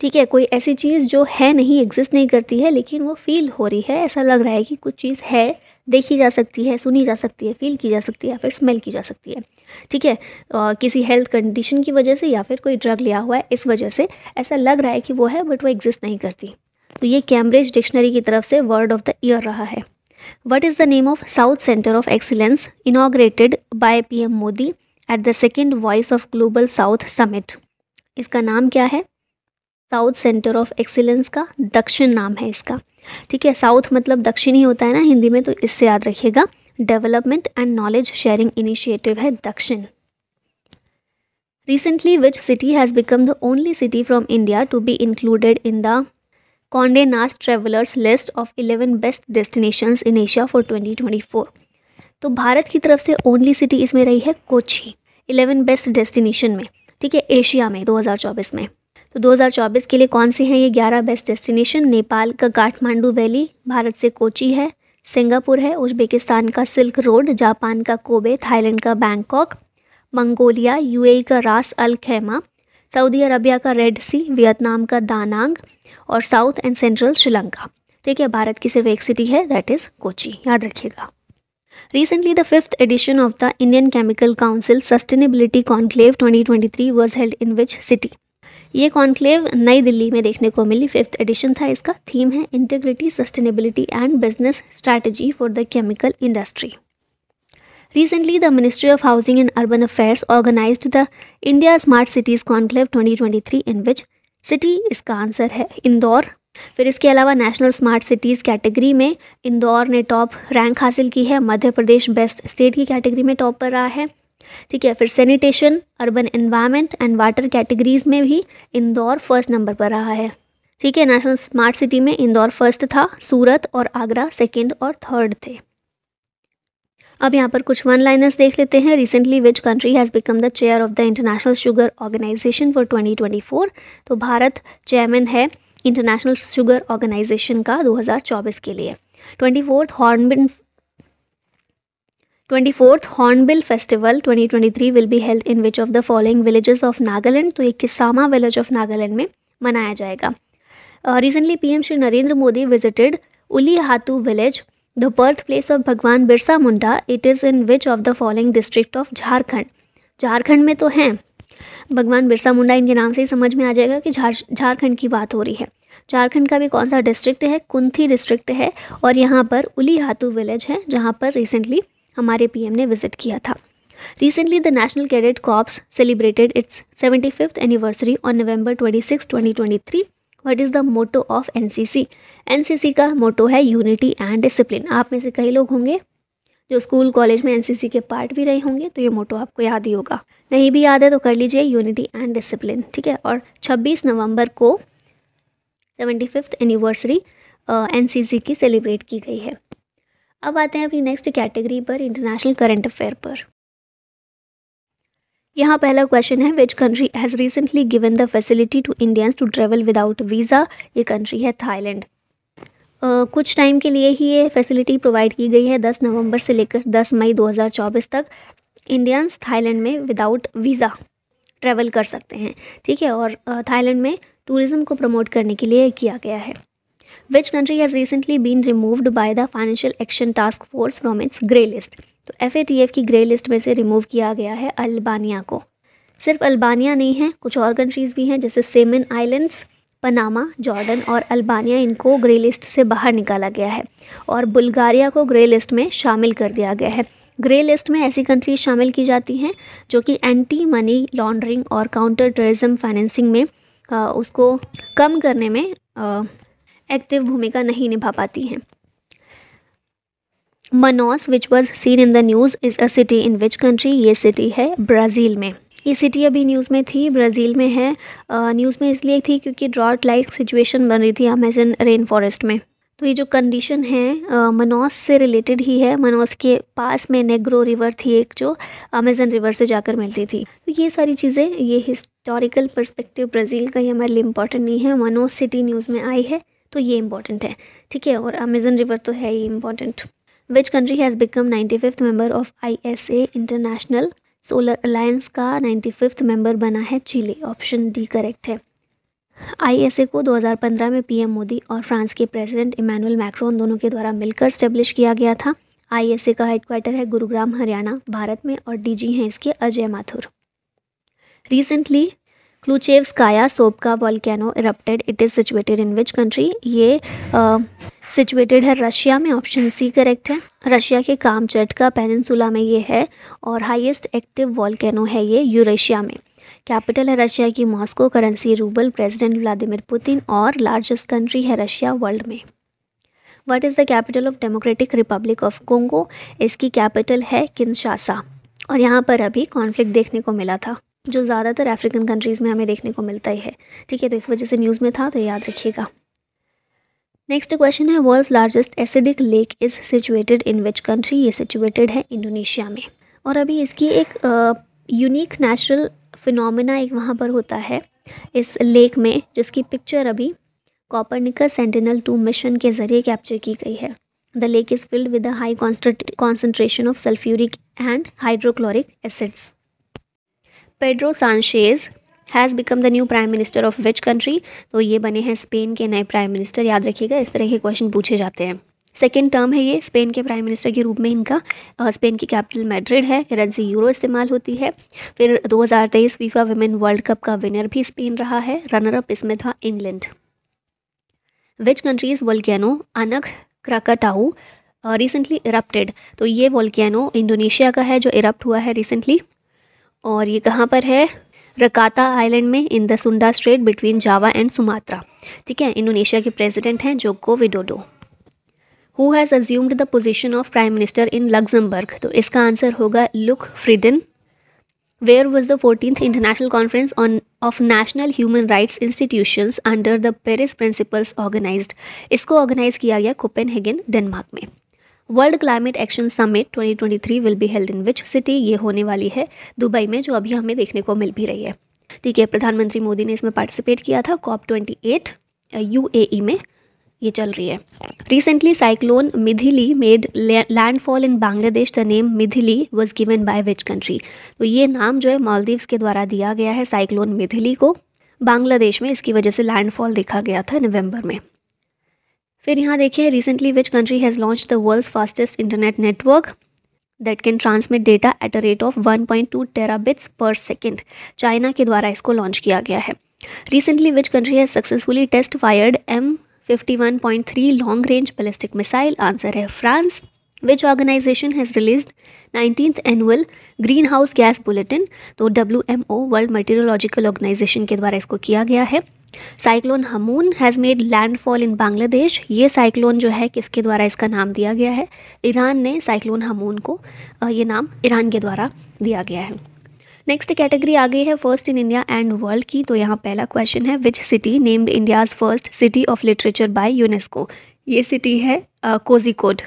ठीक है, कोई ऐसी चीज़ जो है नहीं, एग्जिस्ट नहीं करती है, लेकिन वो फील हो रही है, ऐसा लग रहा है कि कुछ चीज़ है, देखी जा सकती है, सुनी जा सकती है, फील की जा सकती है, फिर स्मेल की जा सकती है। ठीक है, किसी हेल्थ कंडीशन की वजह से या फिर कोई ड्रग लिया हुआ है, इस वजह से ऐसा लग रहा है कि वो है बट वो एग्जिस्ट नहीं करती। तो ये कैम्ब्रिज डिक्शनरी की तरफ से वर्ड ऑफ द ईयर रहा है। What is the name of South Center of Excellence inaugurated by PM Modi at the second Voice of Global South Summit? इसका नाम क्या है? साउथ सेंटर ऑफ एक्सीलेंस का दक्षिण नाम है इसका, ठीक है। साउथ मतलब दक्षिण ही होता है ना हिंदी में, तो इससे याद रखिएगा। Development and knowledge sharing initiative है Dakshin. Recently, which city has become the only city from India to be included in the Condé Nast Travelers list of 11 best destinations in Asia for 2024? तो भारत की तरफ से only city इसमें रही है Kochi 11 best destination में, ठीक है, एशिया में 2024 में। तो 2024 के लिए कौन से हैं ये 11 बेस्ट डेस्टिनेशन? नेपाल का काठमांडू वैली, भारत से कोची है, सिंगापुर है, उज्बेकिस्तान का सिल्क रोड, जापान का कोबे, थाईलैंड का बैंकॉक, मंगोलिया, यूएई का Ras Al Khaimah, Saudi Arabia का रेड सी, वियतनाम का दानांग और साउथ एंड सेंट्रल श्रीलंका, ठीक है। भारत की सिर्फ एक सिटी है, दैट इज़ कोची, याद रखिएगा। Recently, the 5th edition of the Indian Chemical Council Sustainability Conclave 2023 was held in which city? ये कॉन्क्लेव नई दिल्ली में देखने को मिली, 5th एडिशन था इसका। थीम है integrity, sustainability and business strategy for the chemical industry. Recently, the Ministry of Housing and Urban Affairs organized the India Smart Cities Conclave 2023 in which city? इसका answer है इंदौर। फिर इसके अलावा नेशनल स्मार्ट सिटीज़ कैटेगरी में इंदौर ने top rank हासिल की है, मध्य प्रदेश बेस्ट स्टेट की कैटेगरी में टॉप पर रहा है, ठीक है। फिर sanitation, urban environment and water categories में भी इंदौर फर्स्ट नंबर पर रहा है, ठीक है। नेशनल स्मार्ट सिटी में इंदौर फर्स्ट था, सूरत और आगरा सेकेंड और थर्ड थे। अब यहाँ पर कुछ वन लाइनर्स देख लेते हैं। Recently which country has become the chair of the international sugar organisation for 2024? तो भारत चेयरमैन है इंटरनेशनल शुगर ऑर्गेनाइजेशन का 2024 के लिए। 24th Hornbill festival 2023 will be held in which of the following villages of Nagaland? तो ये किसामा विलेज ऑफ नागालैंड में मनाया जाएगा। Recently PM Shri Narendra Modi visited Ulihatu village, the birth place of Bhagwan Birsa Munda. It is in which of the following district of Jharkhand? Jharkhand में तो हैं, भगवान बिरसा मुंडा इनके नाम से ही समझ में आ जाएगा कि झारखंड की बात हो रही है। झारखंड का भी कौन सा डिस्ट्रिक्ट है? कुंथी डिस्ट्रिक्ट है और यहाँ पर उलीहातू विलेज है, जहाँ पर रिसेंटली हमारे पीएम ने विजिट किया था। Recently the national cadet corps celebrated its 75th anniversary on November 26, 2023। What is the motto of NCC? NCC का मोटो है यूनिटी एंड डिसिप्लिन। आप में से कई लोग होंगे जो स्कूल कॉलेज में एनसीसी के पार्ट भी रहे होंगे, तो ये मोटो आपको याद ही होगा। नहीं भी याद है तो कर लीजिए, यूनिटी एंड डिसिप्लिन, ठीक है। और 26 नवंबर को 75th एनिवर्सरी एनसीसी की सेलिब्रेट की गई है। अब आते हैं अपनी नेक्स्ट कैटेगरी पर, इंटरनेशनल करंट अफेयर पर। यहाँ पहला क्वेश्चन है which country has recently given the facility to Indians to travel without visa? ये कंट्री है थाईलैंड। कुछ टाइम के लिए ही ये फैसिलिटी प्रोवाइड की गई है, 10 नवंबर से लेकर 10 मई 2024 तक इंडियंस थाईलैंड में विदाउट वीज़ा ट्रैवल कर सकते हैं, ठीक है। और थाईलैंड में टूरिज़्म को प्रमोट करने के लिए किया गया है। Which country has recently been removed by the financial action task force from its grey list? तो FATF की ग्रे लिस्ट में से रिमूव किया गया है अल्बानिया को। सिर्फ अल्बानिया नहीं है, कुछ और कंट्रीज़ भी हैं जैसे सेमन आइलैंड्स, पनामा, जॉर्डन और अल्बानिया, इनको ग्रे लिस्ट से बाहर निकाला गया है और बुल्गारिया को ग्रे लिस्ट में शामिल कर दिया गया है। ग्रे लिस्ट में ऐसी कंट्रीज शामिल की जाती हैं जो कि एंटी मनी लॉन्ड्रिंग और काउंटर टेररिज्म फाइनेंसिंग में उसको कम करने में एक्टिव भूमिका नहीं निभा पाती हैं। Manaus which was seen in the news is a city in which country? ये सिटी है ब्राज़ील में। ये सिटी अभी न्यूज़ में थी, ब्राज़ील में है। न्यूज़ में इसलिए थी क्योंकि ड्रॉट लाइक सिचुएशन बन रही थी अमेज़न रेन फॉरेस्ट में, तो ये जो कंडीशन है मनास से रिलेटेड ही है। मनास के पास में नेग्रो रिवर थी एक, जो अमेज़न रिवर से जाकर मिलती थी। तो ये सारी चीज़ें, ये हिस्टोरिकल पर्सपेक्टिव ब्राज़ील का, ये हमारे लिए इम्पॉर्टेंट नहीं है। मनास सिटी न्यूज़ में आई है तो ये इम्पॉर्टेंट है, ठीक है। और अमेज़न रिवर तो है ही important. Which country has become 95th member of ISA international solar alliance? का 95th मेंबर बना है चिली। ऑप्शन डी करेक्ट है। ISA को 2015 में पीएम मोदी और फ्रांस के प्रेसिडेंट इमैनुअल मैक्रोन दोनों के द्वारा मिलकर स्टेब्लिश किया गया था। ISA का हेडक्वार्टर है गुरुग्राम, हरियाणा, भारत में और DG हैं इसके Ajay Mathur. Recently Klyuchevskaya Sopka का volcano erupted. It is situated in which country? ये सिचुएटेड है रशिया में। ऑप्शन सी करेक्ट है। रशिया के कामचटका पेनिनसुला में ये है और हाईएस्ट एक्टिव वॉल्केनो है ये यूरेशिया में। कैपिटल है रशिया की Moscow, currency rouble, president Vladimir Putin और लार्जेस्ट कंट्री है रशिया वर्ल्ड में। What is the capital of democratic Republic of Congo? इसकी कैपिटल है किनशासा। और यहाँ पर अभी कॉन्फ्लिक्ट देखने को मिला था जो ज़्यादातर अफ्रीकन कंट्रीज़ में हमें देखने को मिलता ही है। ठीक है, तो इस वजह से न्यूज़ में था, तो याद रखिएगा। नेक्स्ट क्वेश्चन है world's largest acidic lake is situated in which country? ये सिचुएटेड है इंडोनेशिया में। और अभी इसकी एक यूनिक नेचुरल फिनोमेना एक वहाँ पर होता है इस लेक में, जिसकी पिक्चर अभी कॉपरनिकस सेंटिनल-2 मिशन के ज़रिए कैप्चर की गई है। The lake is filled with a high concentration of sulphuric and hydrochloric acids. Pedro Sanchez has become the new prime minister of which country? तो ये बने हैं स्पेन के नए प्राइम मिनिस्टर। याद रखिएगा, इस तरह के क्वेश्चन पूछे जाते हैं। सेकेंड टर्म है ये स्पेन के प्राइम मिनिस्टर के रूप में इनका। स्पेन की कैपिटल मैड्रिड है, करेंसी यूरो इस्तेमाल होती है। फिर 2023 फीफा वुमेन वर्ल्ड कप का विनर भी स्पेन रहा है, रनर अप इसमें था England. Which countries volcano Anak Krakatau recently erupted? तो ये वोल्केनो इंडोनेशिया का है जो इरप्ट हुआ है रिसेंटली। और ये कहाँ पर है? रकाता आइलैंड में in the Sunda straight between Java and Sumatra. ठीक है, इंडोनेशिया के प्रेसिडेंट हैं Joko Widodo. Who has assumed the position of prime minister in Luxembourg? तो इसका आंसर होगा Luc Frieden. Where was the 14th international conference on of national human rights institutions under the Paris principles organised? इसको organise किया गया Copenhagen Denmark में। World climate action summit 2023 will be held in which city? ये होने वाली है Dubai में, जो अभी हमें देखने को मिल भी रही है। ठीक है, प्रधानमंत्री मोदी ने इसमें पार्टिसिपेट किया था। COP 28 UAE में ये चल रही है। Recently cyclone Mithili made landfall in Bangladesh. The name Mithili was given by which country? तो ये नाम जो है मालदीव्स के द्वारा दिया गया है साइक्लोन मिथिली को। बांग्लादेश में इसकी वजह से लैंडफॉल देखा गया था नवंबर में। फिर यहाँ देखिए, recently which country has launch the world's fastest internet network that can transmit data at a rate of 1.2 terabits per second? China के द्वारा इसको लॉन्च किया गया है। Recently which country has successfully test fired M51.3 long range ballistic missile? Answer है France. Which organisation has released 19th annual green house gas bulletin? तो WMO world मेटीरोलॉजिकल organisation के द्वारा इसको किया गया है। Cyclone Hamoon has made landfall in Bangladesh. ये cyclone जो है किसके द्वारा इसका नाम दिया गया है? ईरान ने साइक्लोन हमून को ये नाम ईरान के द्वारा दिया गया है। नेक्स्ट कैटेगरी आ गई है first in India and world की। तो यहाँ पहला क्वेश्चन है which city named India's first city of literature by UNESCO? ये सिटी है कोझिकोड,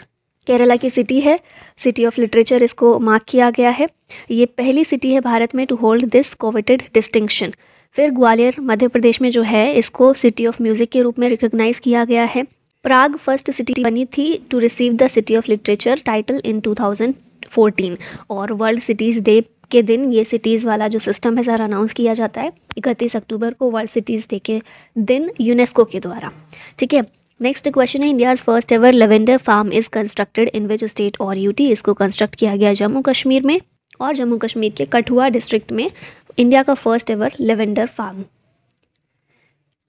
केरला की सिटी है। सिटी ऑफ लिटरेचर इसको मार्क किया गया है। ये पहली सिटी है भारत में to hold this coveted distinction. फिर ग्वालियर मध्य प्रदेश में जो है इसको सिटी ऑफ म्यूज़िक के रूप में रिकग्नाइज़ किया गया है। प्राग फर्स्ट सिटी बनी थी to receive the city of literature title in 2014। और वर्ल्ड सिटीज़ डे के दिन ये सिटीज़ वाला जो सिस्टम है सर अनाउंस किया जाता है 31 अक्टूबर को, वर्ल्ड सिटीज़ डे के दिन यूनेस्को के द्वारा। ठीक है, नेक्स्ट क्वेश्चन है India's first ever lavender farm is constructed in which state और यूटी? इसको कंस्ट्रक्ट किया गया जम्मू कश्मीर में, और जम्मू कश्मीर के कठुआ डिस्ट्रिक्ट में इंडिया का फर्स्ट एवर लैवेंडर फार्म।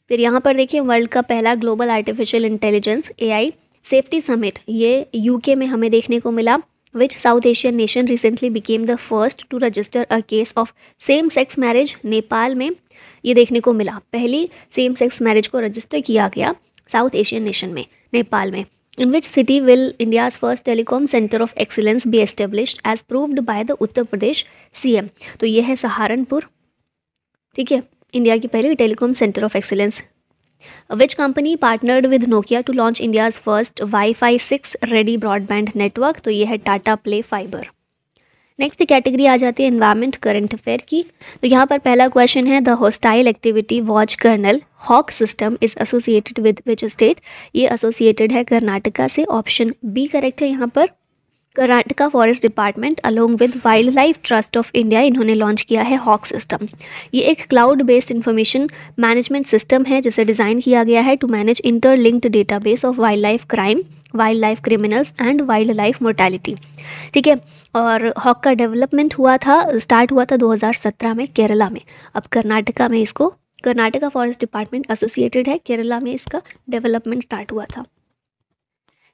फिर यहाँ पर देखिए, वर्ल्ड का पहला global artificial intelligence AI safety summit ये UK में हमें देखने को मिला। Which South Asian nation recently became the first to register a case of same sex marriage? Nepal में ये देखने को मिला, पहली सेम सेक्स मैरिज को रजिस्टर किया गया साउथ एशियन नेशन में, नेपाल में। In which city will India's first telecom center of excellence be established as proved by the Uttar Pradesh CM? तो ये है सहारनपुर। ठीक है, इंडिया की पहली telecom centre of excellence. Which company partnered with Nokia to launch India's first Wi-Fi 6 ready broadband network? तो ये है Tata Play Fiber। Next category आ जाती है एनवायरमेंट करंट अफेयर की। तो यहाँ पर पहला क्वेश्चन है the hostile activity watch kernel हॉक system is associated with which state? ये एसोसिएटेड है कर्नाटका से। ऑप्शन बी करेक्ट है। यहाँ पर Karnataka forest department along with wild life trust of India इन्होंने लॉन्च किया है हॉक सिस्टम। ये एक cloud based information management system है जिसे डिज़ाइन किया गया है to manage interlinked database of wild life crime, wild life criminals and wild life mortality. ठीक है, और हॉक का डेवलपमेंट हुआ था, स्टार्ट हुआ था 2017 में केरला में। अब कर्नाटका में इसको कर्नाटका फॉरेस्ट डिपार्टमेंट एसोसिएटेड है, केरला में इसका डेवलपमेंट स्टार्ट हुआ था।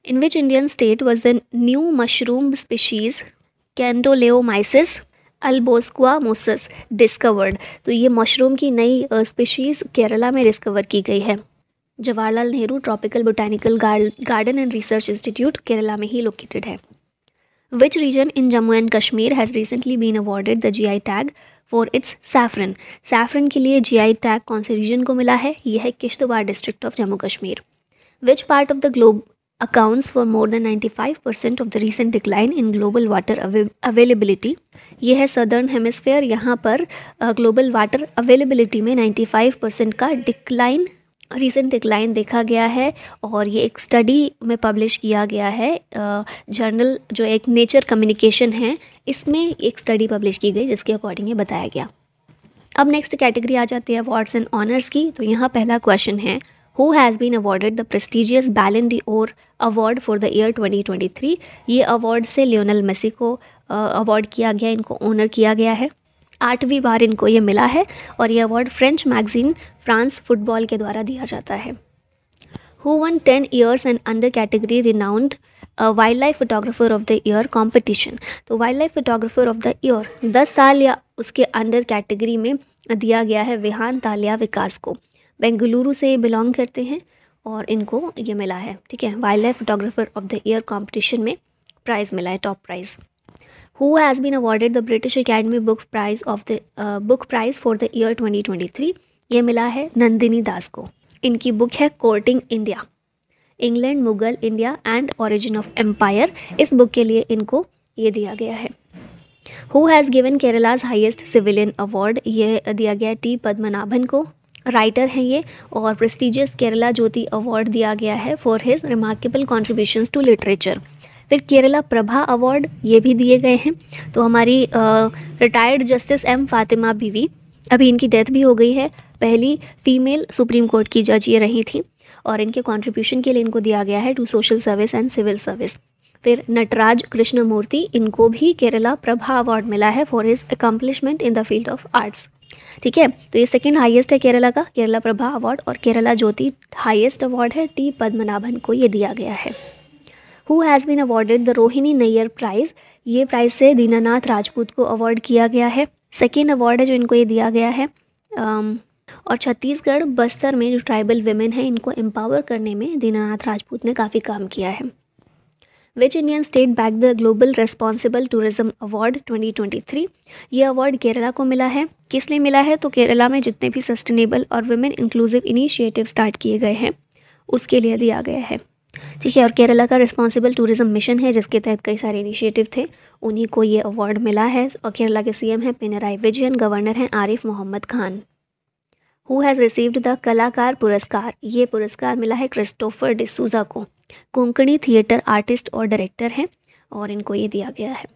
In which Indian state was the new mushroom species Candoleomyces albosquamosus discovered? तो ये मशरूम की नई स्पीशीज़ केरला में डिस्कवर की गई है। Jawaharlal Nehru tropical botanical garden and research institute Kerala में ही लोकेटेड है। Which region in Jammu and Kashmir has recently been awarded the GI tag for its saffron? Saffron के लिए GI tag कौन से रीजन को मिला है? यह है Kishtwar district of Jammu Kashmir. Which part of the globe accounts for more than 95% of the recent decline in global water availability? यह है सदर्न हेमिस्फेयर। यहाँ पर ग्लोबल वाटर अवेलेबिलिटी में 95% का डिक्लाइन, रीसेंट डिक्लाइन देखा गया है और ये एक स्टडी में पब्लिश किया गया है। जर्नल जो एक नेचर कम्युनिकेशन है, इसमें एक स्टडी पब्लिश की गई जिसके अकॉर्डिंग ये बताया गया। अब नेक्स्ट कैटेगरी आ जाती है अवार्ड्स एंड ऑनर्स की। तो यहाँ पहला क्वेश्चन है who has been awarded the prestigious Ballon d'Or award for the year 2023? ये अवार्ड से लियोनल मेसी को अवार्ड किया गया, इनको ऑनर किया गया है। 8वीं बार इनको ये मिला है और ये award French magazine France Football के द्वारा दिया जाता है। Who won 10 years and under category renowned wild life photographer of the year competition? तो wild life photographer of the year 10 साल या उसके अंडर कैटेगरी में दिया गया है विहान तालिया विकास को। बेंगलुरु से ये बिलोंग करते हैं और इनको ये मिला है, ठीक है, wild life photographer of the year competition में प्राइज़ मिला है, top prize. Who has been awarded the British Academy Book Prize of the Book Prize for the year 2023? ये मिला है नंदिनी दास को। इनकी बुक है courting India, England Mughal India and origin of empire. इस बुक के लिए इनको ये दिया गया है। Who has given Kerala's highest civilian award? ये दिया गया टी पद्मनाभन को। राइटर हैं ये और प्रेस्टिजियस केरला ज्योति अवार्ड दिया गया है for his remarkable contributions to literature. फिर केरला प्रभा अवार्ड ये भी दिए गए हैं। तो हमारी रिटायर्ड जस्टिस एम फातिमा बीवी, अभी इनकी डेथ भी हो गई है, पहली फीमेल सुप्रीम कोर्ट की जज ये रही थी और इनके कंट्रीब्यूशन के लिए इनको दिया गया है to social service and civil service. फिर नटराज कृष्णमूर्ति, इनको भी केरला प्रभा अवार्ड मिला है for his accomplishment in the field of arts, ठीक है। तो ये सेकेंड हाइएस्ट है केरला का, केरला प्रभा अवार्ड, और केरला ज्योति हाइएस्ट अवार्ड है, टी पद्मनाभन को ये दिया गया है। Who has been awarded the Rohini Nayar prize? ये प्राइज़ से दीनानाथ राजपूत को अवार्ड किया गया है, सेकेंड अवार्ड है जो इनको ये दिया गया है। और छत्तीसगढ़ बस्तर में जो ट्राइबल वेमेन हैं, इनको एम्पावर करने में दीनानाथ राजपूत ने काफ़ी काम किया है। Which Indian state bagged the Global Responsible Tourism Award 2023? ये अवार्ड केरला को मिला है। किस लिए मिला है? तो केरला में जितने भी सस्टेनेबल और वेमेन इंक्लूसिव इनिशिएटिव स्टार्ट किए गए हैं उसके लिए दिया गया है, ठीक है। और केरला का रिस्पॉन्सिबल टूरिज्म मिशन है जिसके तहत कई सारे इनिशिएटिव थे, उन्हीं को ये अवार्ड मिला है। और केरला के सीएम हैं पिनराई विजयन, गवर्नर हैं Arif Mohammad Khan. Who has received the Kalakar Puraskar? ये पुरस्कार मिला है क्रिस्टोफर डिसूजा को, कोंकणी थिएटर आर्टिस्ट और डायरेक्टर हैं और इनको ये दिया गया है।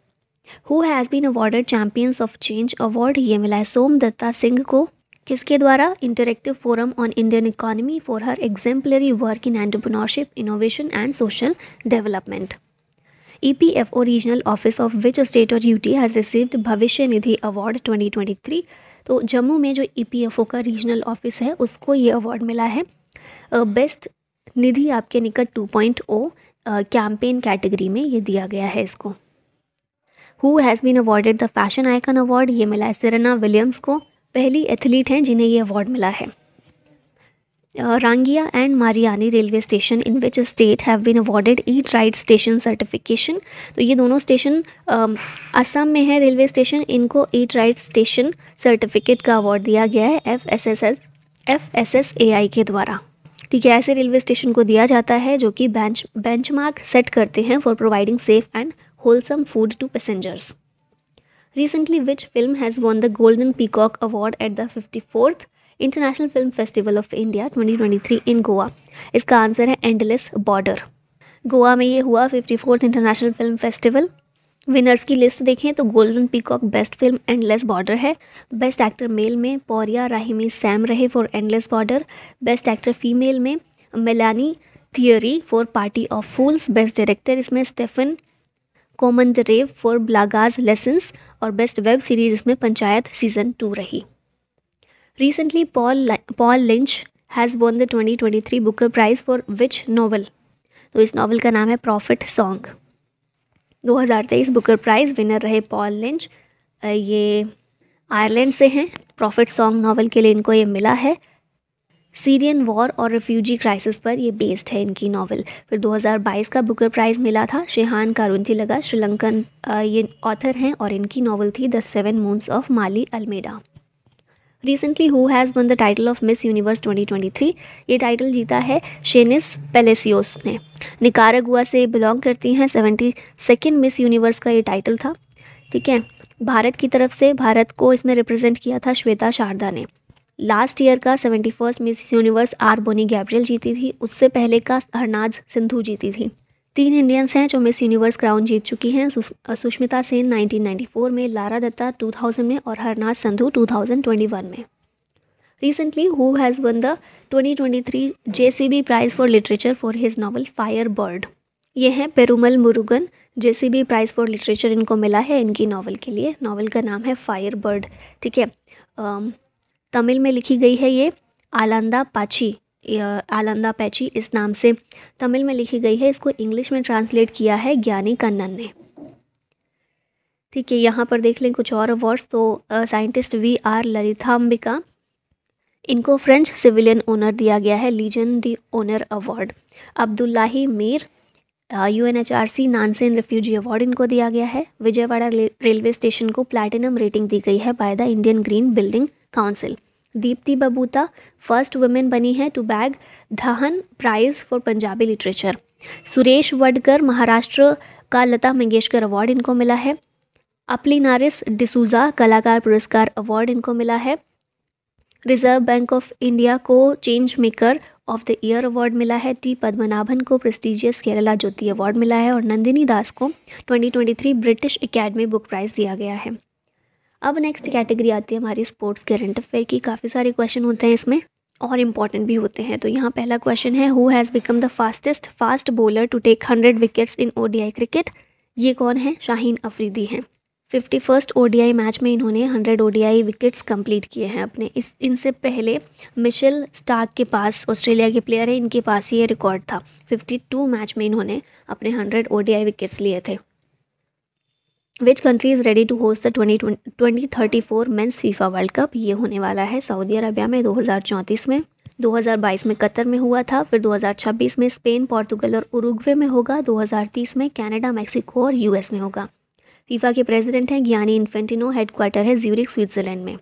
Who has been awarded champions of change award? ये मिला है सोम दत्ता सिंह को। किसके द्वारा? Interactive forum on Indian economy for her exemplary work in entrepreneurship, innovation and social development. EPFO regional office of which state और UT has received Bhavishya Nidhi award 2023? तो जम्मू में जो EPFO का रीजनल ऑफिस है उसको ये अवार्ड मिला है। बेस्ट निधि आपके निकट 2.0 कैंपेन कैटेगरी में ये दिया गया है इसको। Who has been awarded the fashion icon award? ये मिला है सेरेना विलियम्स को, पहली एथलीट हैं जिन्हें ये अवार्ड मिला है। Rangia and Mariani railway station in which state have been awarded eat right station certification? तो ये दोनों स्टेशन असम में है रेलवे स्टेशन, इनको ईट राइट स्टेशन सर्टिफिकेट का अवार्ड दिया गया है FSSAI के द्वारा, ठीक है। ऐसे रेलवे स्टेशन को दिया जाता है जो कि बेंचमार्क सेट करते हैं for providing safe and wholesome food to passengers. Recently, which film has won the Golden Peacock Award at the 54th International Film Festival of India 2023 in Goa? इसका answer है Endless Border। गोवा में ये हुआ 54th International Film Festival। Winners की list देखें तो golden peacock best film Endless Border है। Best actor male में पौरिया राहिमी सैम रहे for Endless Border. Best actor female में Melanie Thierry for party of fools. Best director इसमें Stephan Komandarev for Blaga's lessons. और best web series इसमें Panchayat season 2 रही। Recently Paul Lynch has won the 2023 Booker prize for which novel? तो इस novel का नाम है Prophet Song. 2023 Booker prize winner रहे पॉल लिंच। ये आयरलैंड से हैं। प्रॉफिट सॉन्ग नावल के लिए इनको ये मिला है। सीरियन वॉर और रिफ्यूजी क्राइसिस पर ये बेस्ड है इनकी नावल। फिर 2022 का बुकर प्राइज़ मिला था शेहान कारुंथीलगा, श्रीलंकन ये ऑथर हैं और इनकी नावल थी the 7 Moons of Maali Almeida. Recently who has won the title of Miss Universe 2023, ये टाइटल जीता है शेनिस पेलेसियोस ने। निकारागुआ से बिलोंग करती हैं। 72nd मिस यूनिवर्स का ये टाइटल था, ठीक है। भारत की तरफ से भारत को इसमें रिप्रेजेंट किया था श्वेता शारदा ने। लास्ट ईयर का 71st Miss Universe are bony Gabriel जीती थी, उससे पहले का हरनाज सिंधु जीती थी। 3 इंडियंस हैं जो मिस यूनिवर्स क्राउन जीत चुकी हैं। सुष्मिता सेन 1994 में, लारा दत्ता 2000 में और हरनाज संधू 2021 में। Recently who has won the 2023 JCB prize for literature for his novel fire bird. ये हैं Perumal Murugan. JCB prize for literature इनको मिला है इनकी नावल के लिए। नावल का नाम है फायर बर्ड, ठीक है। तमिल में लिखी गई है ये। आलंदा पैची इस नाम से तमिल में लिखी गई है। इसको इंग्लिश में ट्रांसलेट किया है ज्ञानी कन्नन ने, ठीक है। यहाँ पर देख लें कुछ और अवार्ड्स तो साइंटिस्ट VR ललिताम्बिका, इनको फ्रेंच सिविलियन ओनर दिया गया है Legion d'honneur award. Abdullahi Mire UNHRC Nansen refugee award इनको दिया गया है। विजयवाड़ा रेलवे स्टेशन को प्लैटिनम रेटिंग दी गई है by the Indian green building council. Deepti Babuta first women बनी है to bag Dhahan prize for Punjabi literature. Suresh Wadkar Maharashtra का लता मंगेशकर अवार्ड इनको मिला है। अपलिनारिस डिसूजा कलाकार पुरस्कार अवार्ड इनको मिला है। रिजर्व बैंक ऑफ इंडिया को change maker of the year award मिला है। टी पद्मनाभन को प्रेस्टीजियस केरला ज्योति अवार्ड मिला है और नंदिनी दास को 2023 ब्रिटिश एकेडमी बुक प्राइज़ दिया गया है। अब नेक्स्ट कैटेगरी आती है हमारी स्पोर्ट्स करंट अफेयर की। काफ़ी सारे क्वेश्चन होते हैं इसमें और इम्पॉर्टेंट भी होते हैं। तो यहाँ पहला क्वेश्चन है who has become the fastest fast bowler to take 100 wickets in ODI cricket. ये कौन है? शाहीन अफरीदी हैं। 51st ODI मैच में इन्होंने 100 ODI विकेट्स कंप्लीट किए हैं अपने। इनसे पहले मिशेल स्टार्क के पास, ऑस्ट्रेलिया के प्लेयर है, इनके पास ये रिकॉर्ड था। 52 मैच में इन्होंने अपने 100 ODI विकेट्स लिए थे। Which country is ready to host the 2034 men's FIFA world cup. ये होने वाला है सऊदी अरबिया में 2034 में। 2022 में कतर में हुआ था, फिर 2026 में स्पेन, पोर्तुगल और उरुग्वे में होगा। 2030 में कनाडा, मैक्सिको और US में होगा। फीफा के प्रेसिडेंट हैं गियानी इन्फेंटिनो। हेडक्वार्टर है ज्यूरिक, स्विट्ज़रलैंड में।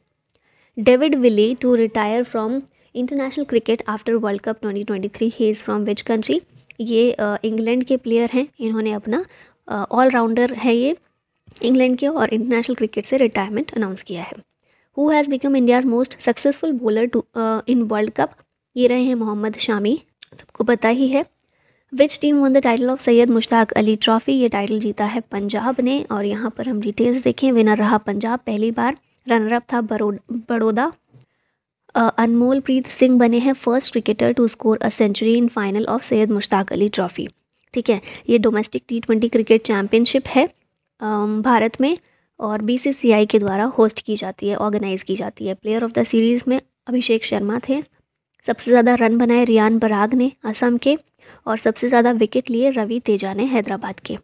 David Willey to retire from international cricket after world cup 2023। He is from which country? ये इंग्लैंड के प्लेयर हैं। इन्होंने अपना ऑलराउंडर है ये, इंग्लैंड के, और इंटरनेशनल क्रिकेट से रिटायरमेंट अनाउंस किया है। Who has become India's most successful bowler to in world cup? ये रहे हैं मोहम्मद शामी, सबको पता ही है। Which team won the title of Syed Mushtaq Ali trophy? ये टाइटल जीता है पंजाब ने और यहाँ पर हम डिटेल्स देखें। विनर रहा पंजाब पहली बार, रनर अप था बड़ौदा। अनमोल प्रीत सिंह बने हैं first cricketer to score a century in final of Syed Mushtaq Ali trophy, ठीक है। ये डोमेस्टिक T20 क्रिकेट चैम्पियनशिप है भारत में और BCCI के द्वारा होस्ट की जाती है, ऑर्गेनाइज़ की जाती है। प्लेयर ऑफ द सीरीज़ में अभिषेक शर्मा थे। सबसे ज़्यादा रन बनाए रियान पराग ने असम के और सबसे ज़्यादा विकेट लिए रवि तेजा ने हैदराबाद के।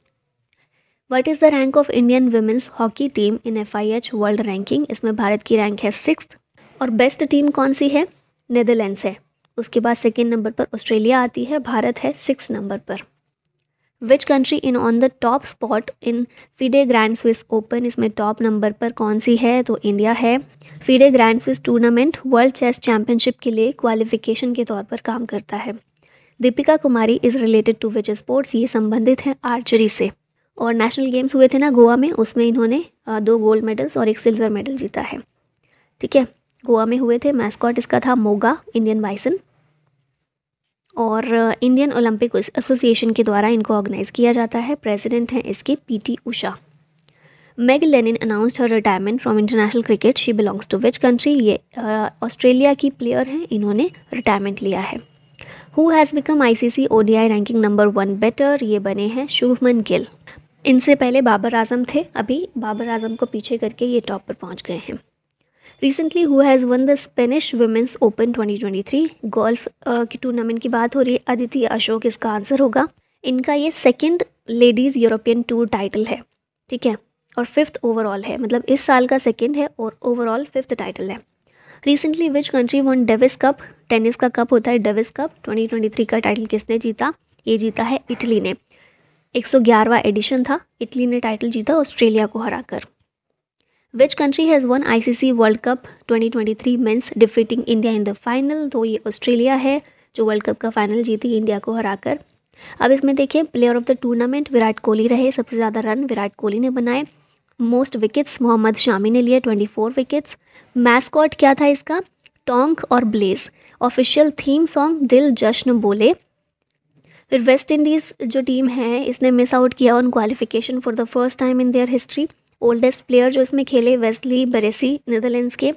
What is the rank of Indian women's hockey team in FIH world ranking? इसमें भारत की रैंक है 6th। और बेस्ट टीम कौन सी है? नीदरलैंड्स है। उसके बाद 2nd नंबर पर ऑस्ट्रेलिया आती है, भारत है 6 नंबर पर। Which country in on the top spot in FIDE grand Swiss open? इसमें टॉप नंबर पर कौन सी है? तो इंडिया है। FIDE grand Swiss tournament world chess championship के लिए क्वालिफिकेशन के तौर पर काम करता है। Deepika Kumari is related to which sports? ये संबंधित हैं आर्चरी से। और नेशनल गेम्स हुए थे ना गोवा में, उसमें इन्होंने 2 गोल्ड मेडल्स और 1 सिल्वर मेडल जीता है, ठीक है। गोवा में हुए थे। मैस्कॉट इसका था मोगा, इंडियन बाइसन, और इंडियन ओलंपिक एसोसिएशन के द्वारा इनको ऑर्गेनाइज़ किया जाता है। प्रेसिडेंट हैं इसके PT Usha. Meg Lanning announced her retirement from international cricket. She belongs to which country? ये ऑस्ट्रेलिया की प्लेयर हैं, इन्होंने रिटायरमेंट लिया है। Who has become ICC ODI ranking number 1 batter? ये बने हैं शुभमन गिल। इनसे पहले बाबर आजम थे, अभी बाबर आजम को पीछे करके ये टॉप पर पहुँच गए हैं। Recently who has won the Spanish women's open 2023? Golf की टूर्नामेंट की बात हो रही है। अदिति अशोक इसका आंसर होगा। इनका ये second ladies European tour title है, ठीक है, और फिफ्थ ओवरऑल है, मतलब इस साल का सेकंड है और ओवरऑल फिफ्थ टाइटल है। Recently which country won Davis cup, tennis का कप होता है डेविस कप, 2023 का टाइटल किसने जीता? ये जीता है इटली ने, 111वां एडिशन था, इटली ने टाइटल जीता ऑस्ट्रेलिया को हराकर। Which country has won ICC world cup 2023 men's defeating India in the final, तो ये ऑस्ट्रेलिया है जो वर्ल्ड कप का फाइनल जीती इंडिया को हराकर। अब इसमें देखिए player of the tournament Virat Kohli रहे, सबसे ज़्यादा रन विराट कोहली ने बनाए। मोस्ट विकेट्स मोहम्मद शामी ने लिए 24 विकेट्स। मैस्कॉट क्या था इसका? टोंक और ब्लेज। ऑफिशियल थीम सॉन्ग दिल जश्न बोले। फिर वेस्ट इंडीज़ जो टीम है इसने मिस आउट किया on qualification for the first time in their history. Oldest player जो इसमें खेले वेस्ली बेरेसी नीदरलैंड्स के,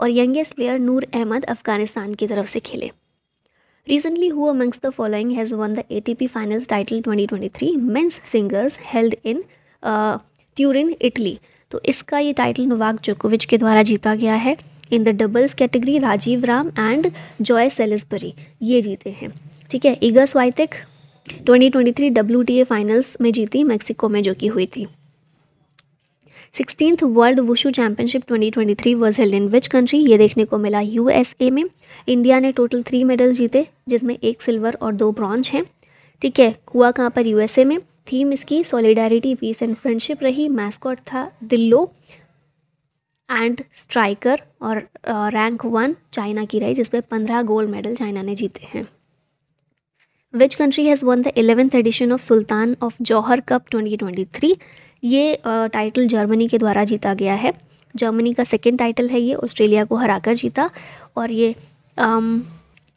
और यंगेस्ट प्लेयर नूर अहमद अफ़गानिस्तान की तरफ से खेले। Recently, who amongst the following has won the ATP Finals title 2023 men's singles held in Turin, Italy? तो इसका ये टाइटल नोवाक जोकोविच के द्वारा जीता गया है। In the doubles category Rajeev Ram and Joe Salisbury ये जीते हैं, ठीक है। इगा स्वाइतेक 2023 WTA फाइनल्स में जीती, मैक्सिको में जो कि हुई थी। 16th world wushu championship 2023 was held in which country? ये देखने को मिला USA में। इंडिया ने टोटल 3 मेडल जीते जिसमें 1 सिल्वर और 2 ब्रॉन्ज हैं, ठीक है। हुआ कहाँ पर? USA में। थीम इसकी सॉलिडारिटी पीस एंड फ्रेंडशिप रही। मैस्कॉट था दिल्लो एंड स्ट्राइकर, और रैंक 1 चाइना की रही जिसमें 15 गोल्ड मेडल चाइना ने जीते हैं। Which country has won the 11th edition of Sultan of Johor cup 2023? ये टाइटल जर्मनी के द्वारा जीता गया है। जर्मनी का सेकंड टाइटल है ये, ऑस्ट्रेलिया को हराकर जीता। और ये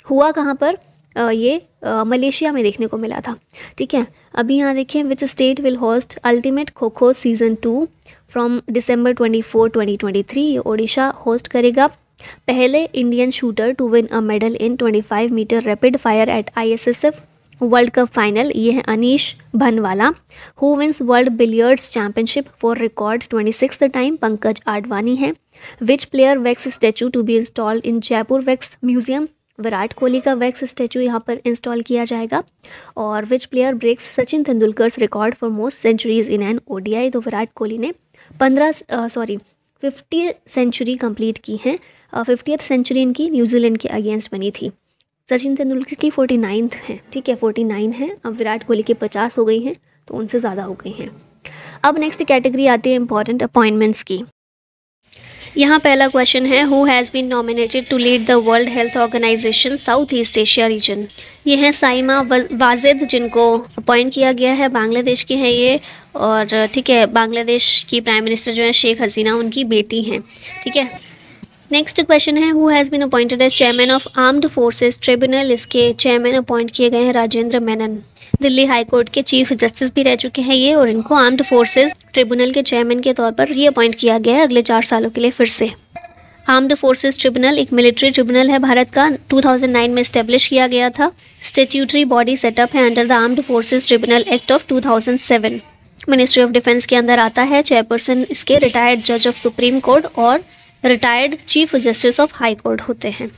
हुआ कहाँ पर? ये मलेशिया में देखने को मिला था, ठीक है। अभी यहाँ देखें which state will host ultimate kho kho season 2 from December 24, 2023? ये ओडिशा होस्ट करेगा। पहले Indian shooter to win a medal in 25 metre rapid fire at ISSF world cup final, ये है Anish Bhanwala. Who wins world billiards championship for record 26th time? Pankaj Advani है। Which player wax statue to be installed in Jaipur wax museum? Virat Kohli का wax statue यहाँ पर install किया जाएगा। और which player breaks Sachin Tendulkar's record for most centuries in an ODI? तो विराट कोहली ने 50th century complete की है। 50th सेंचुरी इनकी न्यूजीलैंड के अगेंस्ट बनी थी। सचिन तेंदुलकर की 49th है, ठीक है, 49 है। अब विराट कोहली की 50 हो गई हैं, तो उनसे ज़्यादा हो गई हैं। अब नेक्स्ट कैटेगरी आती है इंपॉर्टेंट अपॉइंटमेंट्स की। यहाँ पहला क्वेश्चन है who has been nominated to lead the world health organisation south east Asia region? ये हैं साइमा वाजिद, जिनको अपॉइंट किया गया है, बांग्लादेश की हैं ये, और ठीक है बांग्लादेश की प्राइम मिनिस्टर जो है शेख हसीना उनकी बेटी हैं, ठीक है। नेक्स्ट क्वेश्चन है who has been appointed as chairman of armed forces tribunal? इसके चेयरमैन अपॉइंट किए गए हैं राजेंद्र मेनन, दिल्ली हाई कोर्ट के चीफ जस्टिस भी रह चुके हैं ये, और इनको आर्म्ड फोर्सेस ट्रिब्यूनल के चेयरमैन के तौर पर रीअपॉइंट किया गया है अगले 4 सालों के लिए फिर से। आर्म्ड फोर्सेस ट्रिब्यूनल एक मिलिट्री ट्रिब्यूनल है भारत का, 2009 में इस्टेब्लिश किया गया था। स्टेट्यूटरी बॉडी सेटअप है under the armed forces tribunal act of 2007, ministry of defence के अंदर आता है। चेयरपर्सन इसके रिटायर्ड जज ऑफ सुप्रीम कोर्ट और retired chief justice of high court होते हैं।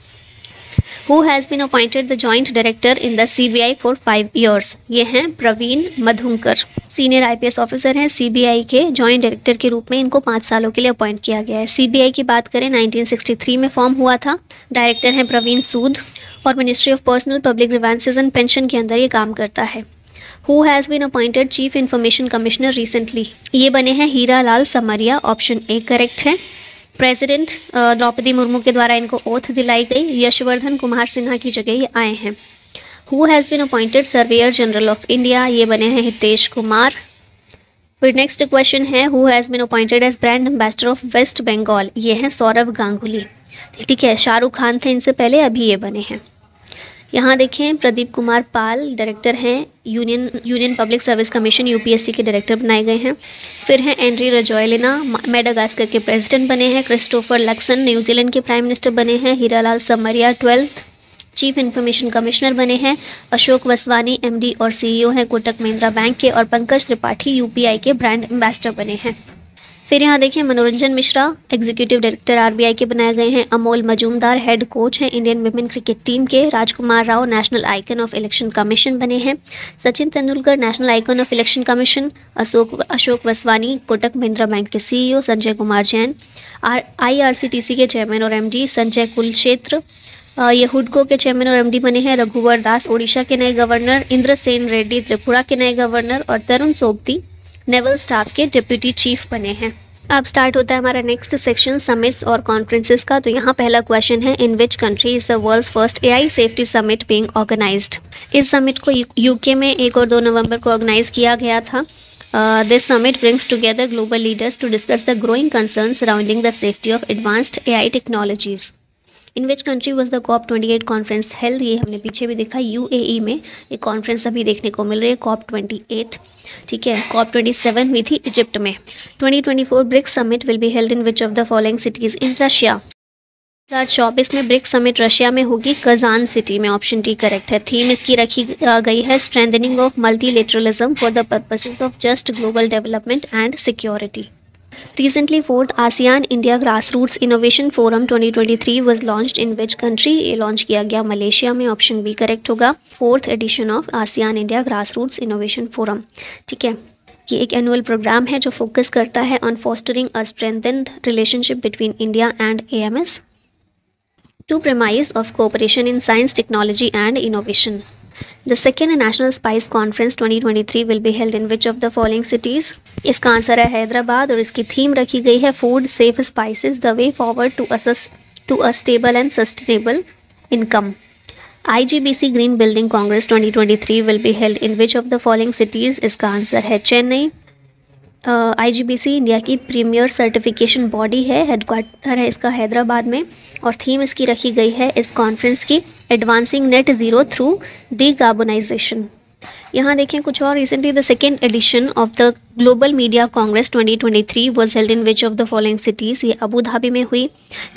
Who has been appointed the joint director in the CBI for 5 years? ये हैं Praveen Madhunkar, senior IPS officer हैं CBI के। जॉइंट डायरेक्टर के रूप में इनको 5 सालों के लिए अपॉइंट किया गया है। CBI की बात करें 1963 में फॉर्म हुआ था। डायरेक्टर हैं प्रवीण सूद, और ministry of personnel public grievances and pension के अंदर ये काम करता है। Who has been appointed chief information commissioner recently? ये बने हैं Heera Lal Samariya, option A correct है। प्रेसिडेंट द्रौपदी मुर्मू के द्वारा इनको ओथ दिलाई गई। यशवर्धन कुमार सिन्हा की जगह ये आए हैं। Who has been appointed surveyor general of India? ये बने हैं हितेश कुमार। फिर नेक्स्ट क्वेश्चन है who has been appointed as brand ambassador of West Bengal? ये हैं सौरव गांगुली, ठीक है। शाहरुख खान थे इनसे पहले, अभी ये बने हैं। यहाँ देखें प्रदीप कुमार पाल डायरेक्टर हैं, union public service commission UPSC के डायरेक्टर बनाए गए हैं। फिर हैं एंड्री रजोयलिना, मेडागास्कर के प्रेसिडेंट बने हैं। क्रिस्टोफर लक्सन न्यूजीलैंड के प्राइम मिनिस्टर बने हैं। हीरालाल समरिया 12th चीफ इन्फॉर्मेशन कमिश्नर बने हैं। अशोक वसवानी MD और CEO हैं कोटक महिंद्रा बैंक के, और पंकज त्रिपाठी UPI के ब्रांड एम्बेसडर बने हैं। फिर यहाँ देखिए मनोरंजन मिश्रा एग्जीक्यूटिव डायरेक्टर आरबीआई के बनाए गए हैं। अमोल मजूमदार हेड कोच हैं इंडियन वुमेन क्रिकेट टीम के। राजकुमार Rao national icon of election commission बने हैं। Sachin Tendulkar national icon of election commission. Ashok Vaswani Kotak Mahindra bank के CEO। संजय कुमार जैन IRCTC के चेयरमैन और MD। संजय कुलक्षेत्र ये हुडको के चेयरमैन और MD बने हैं। रघुवर दास ओडिशा के नए गवर्नर। इंद्रसेन रेड्डी त्रिपुरा के नए गवर्नर और तरुण सोबती नेवल स्टाफ के डिप्यूटी चीफ बने हैं। अब स्टार्ट होता है हमारा नेक्स्ट सेक्शन समिट्स और कॉन्फ्रेंसेस का। तो यहाँ पहला क्वेश्चन है, in which country is the world's first AI safety summit being organised. इस समिट को UK में 1 और 2 नवंबर को ऑर्गेनाइज किया गया था। This summit brings together global leaders to discuss the growing concerns surrounding the safety of advanced AI technologies. In which country was the COP28 conference held? ये हमने पीछे भी देखा, UAE में ये कॉन्फ्रेंस अभी देखने को मिल रही है COP28। ठीक है, COP27 भी थी इजिप्ट में। 2024 BRICS summit will be held in which of the following cities in Russia. 2024 में ब्रिक्स समिट रशिया में होगी कजान सिटी में। ऑप्शन डी करेक्ट है। थीम इसकी रखी गई है strengthening of multilateralism for the purposes of just global development and security. Recently 4th ASEAN India grass roots innovation forum 2023 was launched in which country. ये launch किया गया Malaysia में। Option B correct होगा, 4th edition of ASEAN India grass roots innovation forum. ठीक है, ये एक annual programme है जो फोकस करता है on fostering a strengthened relationship between India and AMS to premise of cooperation in science, technology and innovation. The second National Spice Conference 2023 will be held in which of the following cities? इसका answer है हैदराबाद और इसकी theme रखी गई है food safe spices the way forward to a stable and sustainable income. IGBC green building congress 2023 will be held in which of the following cities? इसका answer है Chennai. IGBC India की प्रीमियर सर्टिफिकेशन बॉडी है, headquarter है इसका हैदराबाद में और theme इसकी रखी गई है इस कॉन्फ्रेंस की advancing net zero through decarbonisation. यहाँ देखें कुछ और, recently the second edition of the global media congress 2023 was held in which of the following cities. ये अबू धाबी में हुई,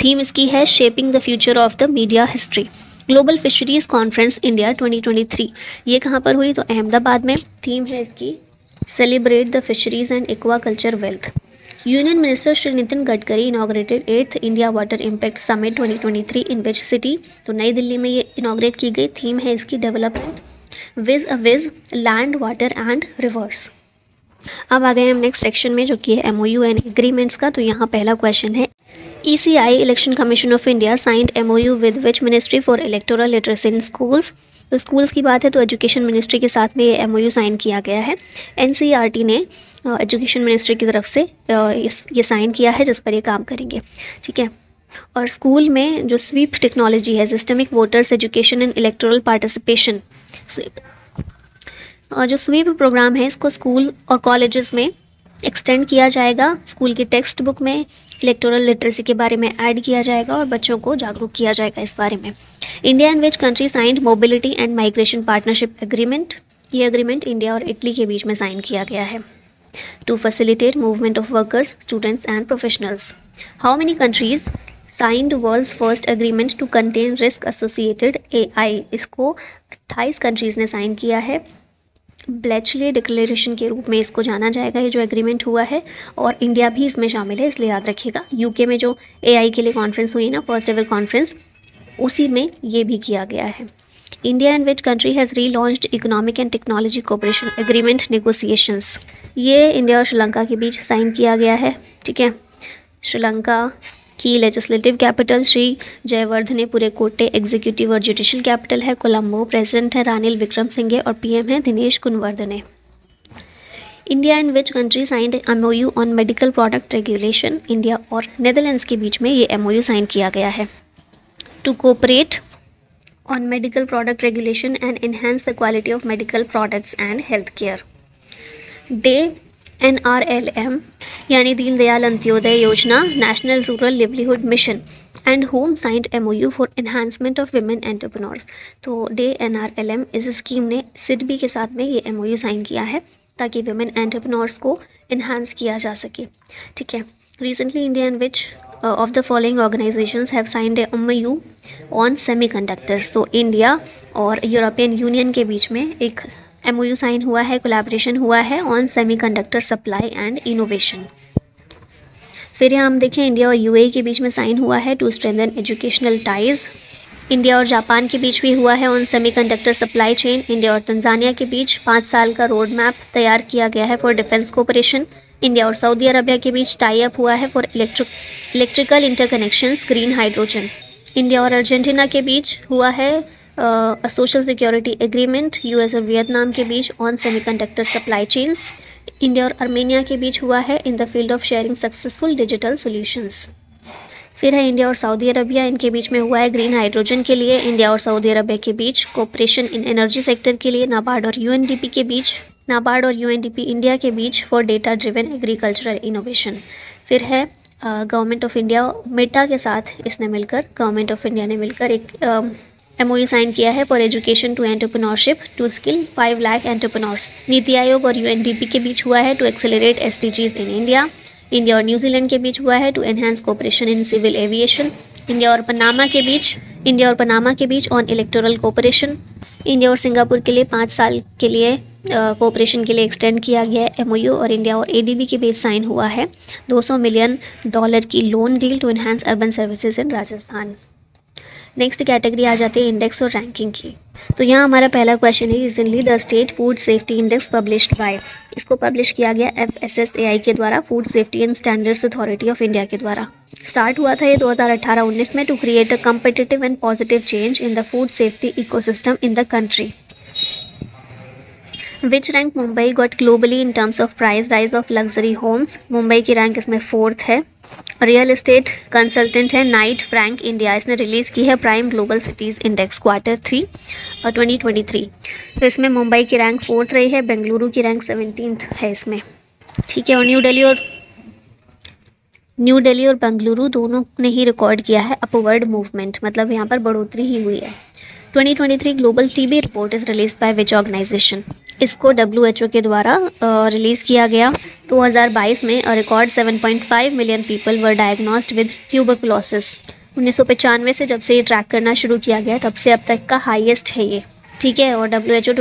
थीम इसकी है shaping the future of the media history. Global fisheries conference India 2023 ये कहाँ पर हुई? तो अहमदाबाद में, थीम है इसकी celebrate the fisheries and aqua culture wealth. Union minister Shri Nitin Gadkari inaugurated 8th India water impact summit 2023 in which city. तो नई दिल्ली में ये इनॉग्रेट की गई, थीम है इसकी development Vij a Vij land water and rivers. अब आ गए हम नेक्स्ट सेक्शन में जो कि है MOU एंड एग्रीमेंट्स का। तो यहाँ पहला क्वेश्चन है, ECI election commission of India signed MOU with which ministry for electoral literacy in schools. तो स्कूल्स की बात है तो एजुकेशन मिनिस्ट्री के साथ में ये MOU साइन किया गया है। NCERT ने एजुकेशन मिनिस्ट्री की तरफ से ये साइन किया है जिस पर ये काम करेंगे। ठीक है, और स्कूल में जो स्वीप टेक्नोलॉजी है, systemic voters education and electoral participation, जो स्वीप प्रोग्राम है इसको स्कूल और कॉलेजेस में एक्सटेंड किया जाएगा। स्कूल की टेक्स्ट बुक में इलेक्टोरल लिटरेसी के बारे में ऐड किया जाएगा और बच्चों को जागरूक किया जाएगा इस बारे में। India and which country signed mobility and migration partnership agreement. ये एग्रीमेंट इंडिया और इटली के बीच में साइन किया गया है to facilitate movement of workers, students and professionals. How many countries signed world's first agreement to contain risk associated AI। इसको 28 countries ने साइन किया है। ब्लेचले डिक्लेरेशन के रूप में इसको जाना जाएगा ये जो एग्रीमेंट हुआ है और इंडिया भी इसमें शामिल है, इसलिए याद रखिएगा। UK में जो AI के लिए कॉन्फ्रेंस हुई ना, फर्स्ट एवर कॉन्फ्रेंस, उसी में ये भी किया गया है। India and which country has relaunched economic and technology cooperation agreement negotiations. ये इंडिया और श्रीलंका के बीच साइन किया गया है। ठीक है, श्रीलंका की लेजिस्लेटिव कैपिटल श्री जयवर्धने पूरे कोटे एग्जीक्यूटिव और जुडिशियल कैपिटल है कोलंबो। प्रेसिडेंट है रानिल विक्रमसिंघे और PM है Dinesh Gunawardena. India and which country signed MOU on medical product regulation. India और नेदरलैंड्स के बीच में ये MOU साइन किया गया है to cooperate on medical product regulation and enhance the quality of medical products and health care. DAY NRLM यानी Deendayal Antyodaya Yojana, national rural livelihood mission and home signed MOU for enhancement of women entrepreneurs. तो DAY NRLM इस scheme ने सिडबी के साथ में ये MOU sign किया है ताकि विमेन एंटरप्रेन्योर्स को इन्हांस किया जा सके। ठीक है, recently India and which of the following organisations have signed a MOU on semiconductors. तो इंडिया और यूरोपियन यूनियन के बीच में एक MOU साइन हुआ है, कोलैबोरेशन हुआ है on semiconductor supply and innovation. फिर यहाँ हम देखें इंडिया और यूएई के बीच में साइन हुआ है to strengthen educational ties. India और जापान के बीच भी हुआ है on semiconductor supply chain. India और तंजानिया के बीच 5 साल का रोड मैप तैयार किया गया है फॉर डिफेंस कोऑपरेशन। इंडिया और सऊदी अरबिया के बीच टाई अप हुआ है for electrical interconnections green hydrogen. India और अर्जेंटीना के बीच हुआ है सोशल सिक्योरिटी एग्रीमेंट। यूएस और वियतनाम के बीच on semiconductor supply chains. India और आर्मेनिया के बीच हुआ है in the field of sharing successful digital solutions. फिर है इंडिया और सऊदी अरबिया, इनके बीच में हुआ है ग्रीन हाइड्रोजन के लिए। इंडिया और सऊदी अरबिया के बीच कोऑपरेशन इन एनर्जी सेक्टर के लिए नाबार्ड और यूएनडीपी के बीच, नाबार्ड और यूएनडीपी इंडिया के बीच for data driven agricultural innovation. फिर है गवर्नमेंट ऑफ इंडिया मेटा के साथ इसने मिलकर, गवर्नमेंट ऑफ इंडिया ने मिलकर एक एमओयू साइन किया है for education to entrepreneurship to skill 5 lakh entrepreneurs. नीति आयोग और यूएनडीपी के बीच हुआ है to accelerate SDGs in India. India और न्यूजीलैंड के बीच हुआ है to enhance cooperation in civil aviation. India और पनामा के बीच ऑन इलेक्टोरल कोऑपरेशन। इंडिया और सिंगापुर के लिए 5 साल के लिए कोऑपरेशन के लिए एक्सटेंड किया गया है MOU। और इंडिया और ADB के बीच साइन हुआ है $200 मिलियन की loan deal to enhance urban services in Rajasthan. Next category आ जाती है इंडेक्स और रैंकिंग की। तो यहाँ हमारा पहला क्वेश्चन है recently the state food safety index published by. इसको पब्लिश किया गया FSSAI के द्वारा, food safety and standards authority of India के द्वारा। स्टार्ट हुआ था ये 2018-19 में to create a competitive and positive change in the food safety ecosystem in the country. Which rank Mumbai got globally in terms of price rise of luxury homes. Mumbai की rank इसमें 4th है। Real estate consultant है Knight Frank India, इसने release की है prime global cities index Q3 2023। तो इसमें मुंबई की रैंक 4th रही है, बेंगलुरु की रैंक 17th है इसमें, ठीक है। और न्यू दिल्ली और बेंगलुरु दोनों ने ही रिकॉर्ड किया है अपवर्ड मूवमेंट, मतलब यहाँ पर बढ़ोतरी ही हुई है। 2023 global TB report is release by which organisation. इसको WHO के द्वारा रिलीज़ किया गया 2022 में। और record 7.5 million people were diagnosed with tuberculosis. 1995 से जब से ये ट्रैक करना शुरू किया गया तब से अब तक का हाईएस्ट है ये, ठीक है। और WHO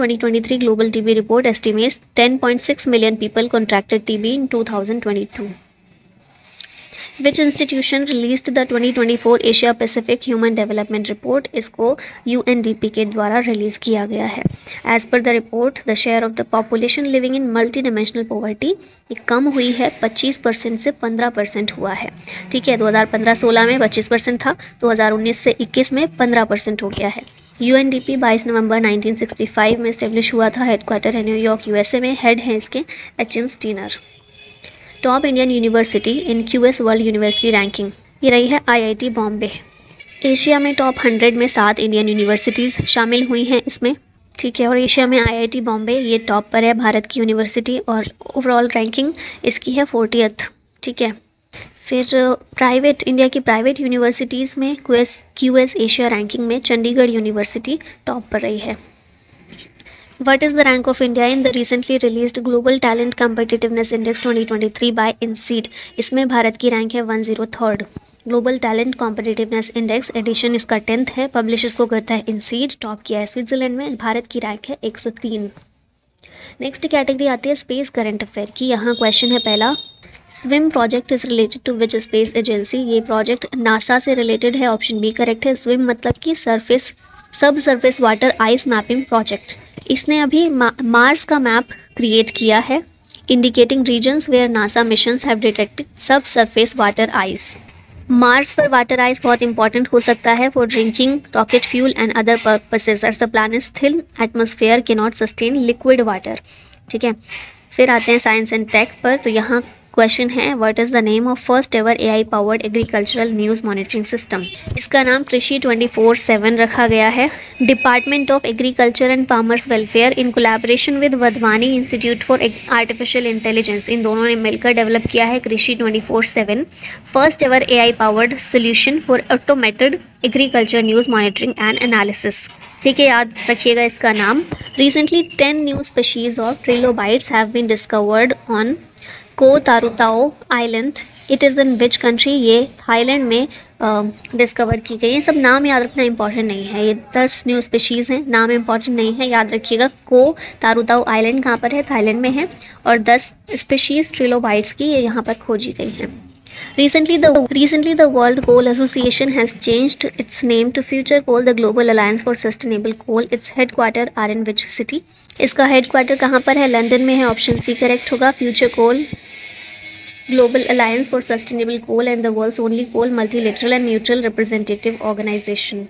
2023 global TB report estimates 10.6 million people contracted TB in 2022। Which institution released the 2024 Asia Pacific human development report. इसको UNDP के द्वारा रिलीज़ किया गया है। As per the report the share of the population living in multi dimensional poverty ये कम हुई है, 25% से 15% हुआ है, ठीक है। 2015-16 में 25% था, 2019-21 में 15% हो गया है। UNDP 22 नवंबर 1965 में इस्टेब्लिश हुआ था। हेडक्वार्टर है न्यूयॉर्क USA में। हेड हैं इसके HM Steiner। Top Indian university in QS world university ranking ये रही है IIT बॉम्बे। एशिया में टॉप 100 में 7 इंडियन यूनिवर्सिटीज़ शामिल हुई हैं इसमें, ठीक है। और एशिया में IIT बॉम्बे ये टॉप पर है भारत की यूनिवर्सिटी। और ओवरऑल रैंकिंग इसकी है 40th, ठीक है। फिर प्राइवेट, इंडिया की प्राइवेट यूनिवर्सिटीज़ में QS एशिया रैंकिंग में चंडीगढ़ यूनिवर्सिटी टॉप पर रही है। What is the rank of India in the recently released Global Talent Competitiveness Index 2023 by INSEAD? इसमें भारत की रैंक है 103rd। Global talent competitiveness index edition इसका 10th है। पब्लिश इसको करता है INSEAD। टॉप किया है स्विट्ज़रलैंड में। भारत की रैंक है 103। नेक्स्ट कैटेगरी आती है स्पेस करंट अफेयर की। यहाँ क्वेश्चन है पहला, swim project is related to which space agency. ये प्रोजेक्ट नासा से रिलेटेड है, ऑप्शन बी करेक्ट है। स्विम मतलब कि surface, sub surface water ice mapping project. इसने अभी मार्स का मैप क्रिएट किया है, indicating regions where NASA missions have detected sub surface water ice. Mars पर वाटर आइस बहुत इंपॉर्टेंट हो सकता है for drinking, rocket fuel and other purposes. As the planet is thin, atmosphere can not sustain liquid water, ठीक है। फिर आते हैं साइंस एंड टेक पर। तो यहाँ क्वेश्चन है, what is the name of first ever AI powered agricultural news monitoring system. इसका नाम कृषि 24/7 रखा गया है। Department of agriculture and farmers welfare in collaboration with Wadhwani institute for artificial intelligence, इन दोनों ने मिलकर डेवलप किया है Krishi 24/7 first ever AI powered solution for automated agriculture news monitoring and analysis, ठीक है। याद रखिएगा इसका नाम। Recently 10 new species of trilobites have been discovered on Ko Tarutao island. It is in which country. ये थाईलैंड में डिस्कवर की गई। ये सब नाम याद रखना इंपॉर्टेंट नहीं है। ये 10 न्यू स्पीशीज़ हैं, नाम इंपॉर्टेंट नहीं है, याद रखिएगा। को तारुताऊ आइलैंड कहाँ पर है? थाईलैंड में है। और 10 स्पीशीज़ ट्रिलोबाइट्स की ये यहाँ पर खोजी गई हैं। Recently, the World Coal Association has changed its name to Future Coal, the Global Alliance for Sustainable Coal. Its headquarter are in which city? इसका हेडक्वार्टर कहाँ पर है? लंदन में है। ऑप्शन सी करेक्ट होगा। Future Coal, Global Alliance for Sustainable Coal and the world's only coal multilateral and neutral representative organization.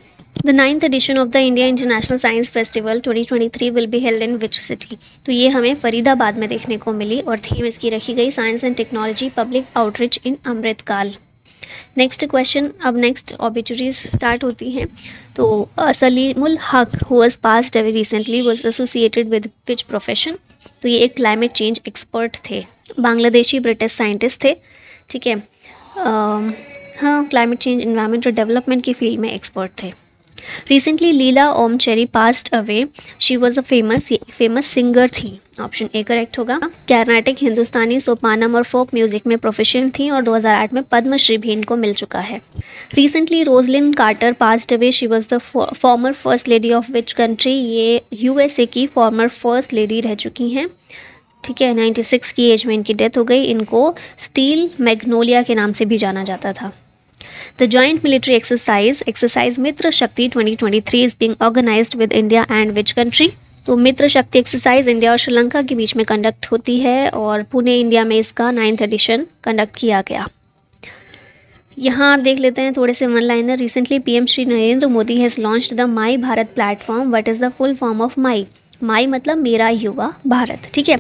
The 9th edition of the India International Science Festival 2023 will be held in which city? तो ये हमें फरीदाबाद में देखने को मिली और theme इसकी रखी गई science and technology public outreach in Amrit Kaal. Next question, अब नेक्स्ट ऑबिचुरीज स्टार्ट होती हैं। तो Saleemul Huq who was passed away recently was associated with which profession? तो ये एक क्लाइमेट चेंज एक्सपर्ट थे, बांग्लादेशी ब्रिटिश साइंटिस्ट थे, ठीक है। हाँ, क्लाइमेट चेंज, एनवायरनमेंट और डेवलपमेंट की फील्ड में एक्सपर्ट थे। Recently Leela Omchery passed away, she was a famous singer थी। ऑप्शन ए करेक्ट होगा। कर्नाटक, हिंदुस्तानी, सोपानम और फोक म्यूजिक में प्रोफेशन थी और 2008 में पद्मश्री भी इनको मिल चुका है। Recently Rosalynn Carter passed away, she was the former first lady of which country? ये यूएसए की फॉर्मर फर्स्ट लेडी रह चुकी हैं, ठीक है। 96 की एज में इनकी डेथ हो गई। इनको स्टील मैग्नोलिया के नाम से भी जाना जाता था। The joint military exercise Mitra Shakti 2023 is being organized with India and which country? तो मित्र शक्ति एक्सरसाइज इंडिया और श्रीलंका के बीच में कंडक्ट होती है और पुणे, इंडिया में इसका 9th एडिशन कंडक्ट किया गया। यहाँ आप देख लेते हैं थोड़े से one liner. Recently PM Shri Narendra Modi has launched the my Bharat platform. What is the full form of माई? माई मतलब मेरा युवा भारत, ठीक है।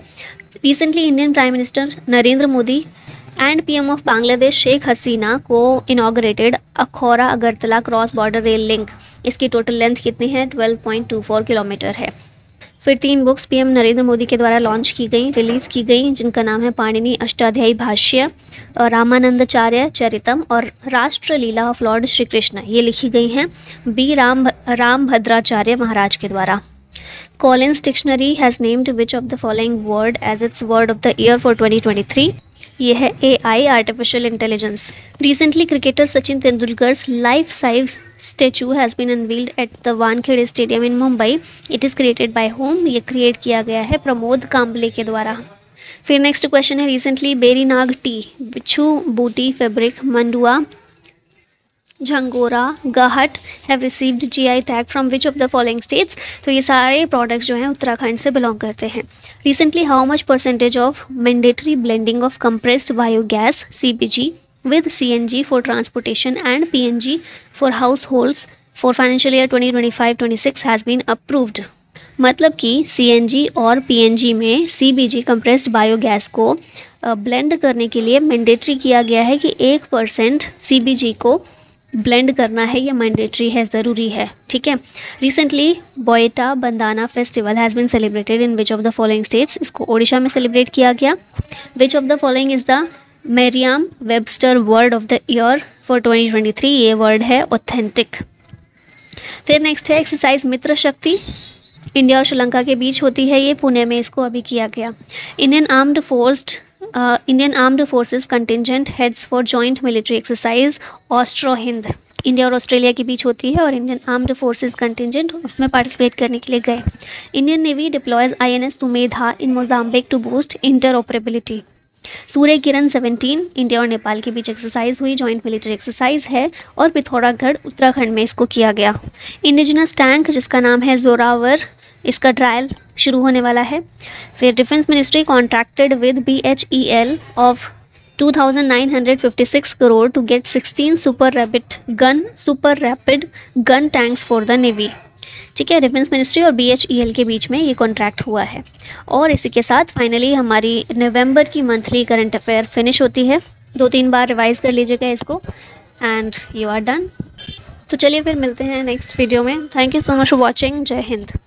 Recently Indian prime minister Narendra Modi and PM of Bangladesh Sheikh Hasina को inaugurated Akhaura Agartala cross border rail link. इसकी टोटल लेंथ कितनी है? 12.24 किलोमीटर है। फिर 3 बुक्स पीएम नरेंद्र मोदी के द्वारा लॉन्च की गई, रिलीज़ की गई, जिनका नाम है पाणिनि अष्टाध्यायी भाष्य, रामानंदाचार्य चरितम और राष्ट्रलीला ऑफ लॉर्ड श्री कृष्ण। ये लिखी गई हैं बी रामभद्राचार्य महाराज के द्वारा। Collins dictionary has named which of the following word as its word of the year for 2023? ये है AI, artificial intelligence. Recently cricketer Sachin Tendulkar's life size statue has been unveiled at the Wankhede stadium in Mumbai. It is created by whom? ये create किया गया है प्रमोद काम्बले के द्वारा। फिर next question है, recently Berinag tea, Bichhu Buti fabric, Mandua, Jhangora, Gahat have received GI tag from which of the following states? तो ये सारे प्रोडक्ट्स जो हैं उत्तराखंड से बिलोंग करते हैं। Recently how much percentage of mandatory blending of compressed biogas CBG with CNG for transportation and PNG for households for financial year 2025-26 has been approved? मतलब कि CNG और PNG में CBG कंप्रेस्ड बायोगैस को blend करने के लिए mandatory किया गया है कि 1% CBG को ब्लेंड करना है, या मैंडेटरी है, ज़रूरी है, ठीक है। Recently Boita Bandana festival has been celebrated in which of the following states? इसको ओडिशा में सेलिब्रेट किया गया। Which of the following is the Merriam Webster word of the year for 2023? ये वर्ड है ऑथेंटिक। फिर नेक्स्ट है एक्सरसाइज मित्र शक्ति, इंडिया और श्रीलंका के बीच होती है ये, पुणे में इसको अभी किया गया। Indian armed forces contingent heads for joint military exercise Austro Hind, India और ऑस्ट्रेलिया के बीच होती है और इंडियन आर्म्ड फोर्सेस कंटिजेंट उसमें पार्टिसिपेट करने के लिए गए। Indian navy deploys INS Sumedha in Mozambique to boost interoperability. Surya Kiran 17 India और नेपाल के बीच एक्सरसाइज हुई, जॉइंट मिलिट्री एक्सरसाइज है और पिथौरागढ़ उत्तराखंड में इसको किया गया। इंडिजिनस टैंक जिसका नाम है जोरावर, इसका ट्रायल शुरू होने वाला है। फिर defence ministry contracted with BHEL of 2,956 crore to get 16 super rapid gun tanks for the navy, ठीक है। डिफेंस मिनिस्ट्री और BHEL के बीच में ये कॉन्ट्रैक्ट हुआ है। और इसी के साथ फाइनली हमारी नवंबर की मंथली करंट अफेयर फिनिश होती है। 2-3 बार रिवाइज कर लीजिएगा इसको एंड यू आर डन। तो चलिए फिर मिलते हैं नेक्स्ट वीडियो में। Thank you so much for watching. जय हिंद।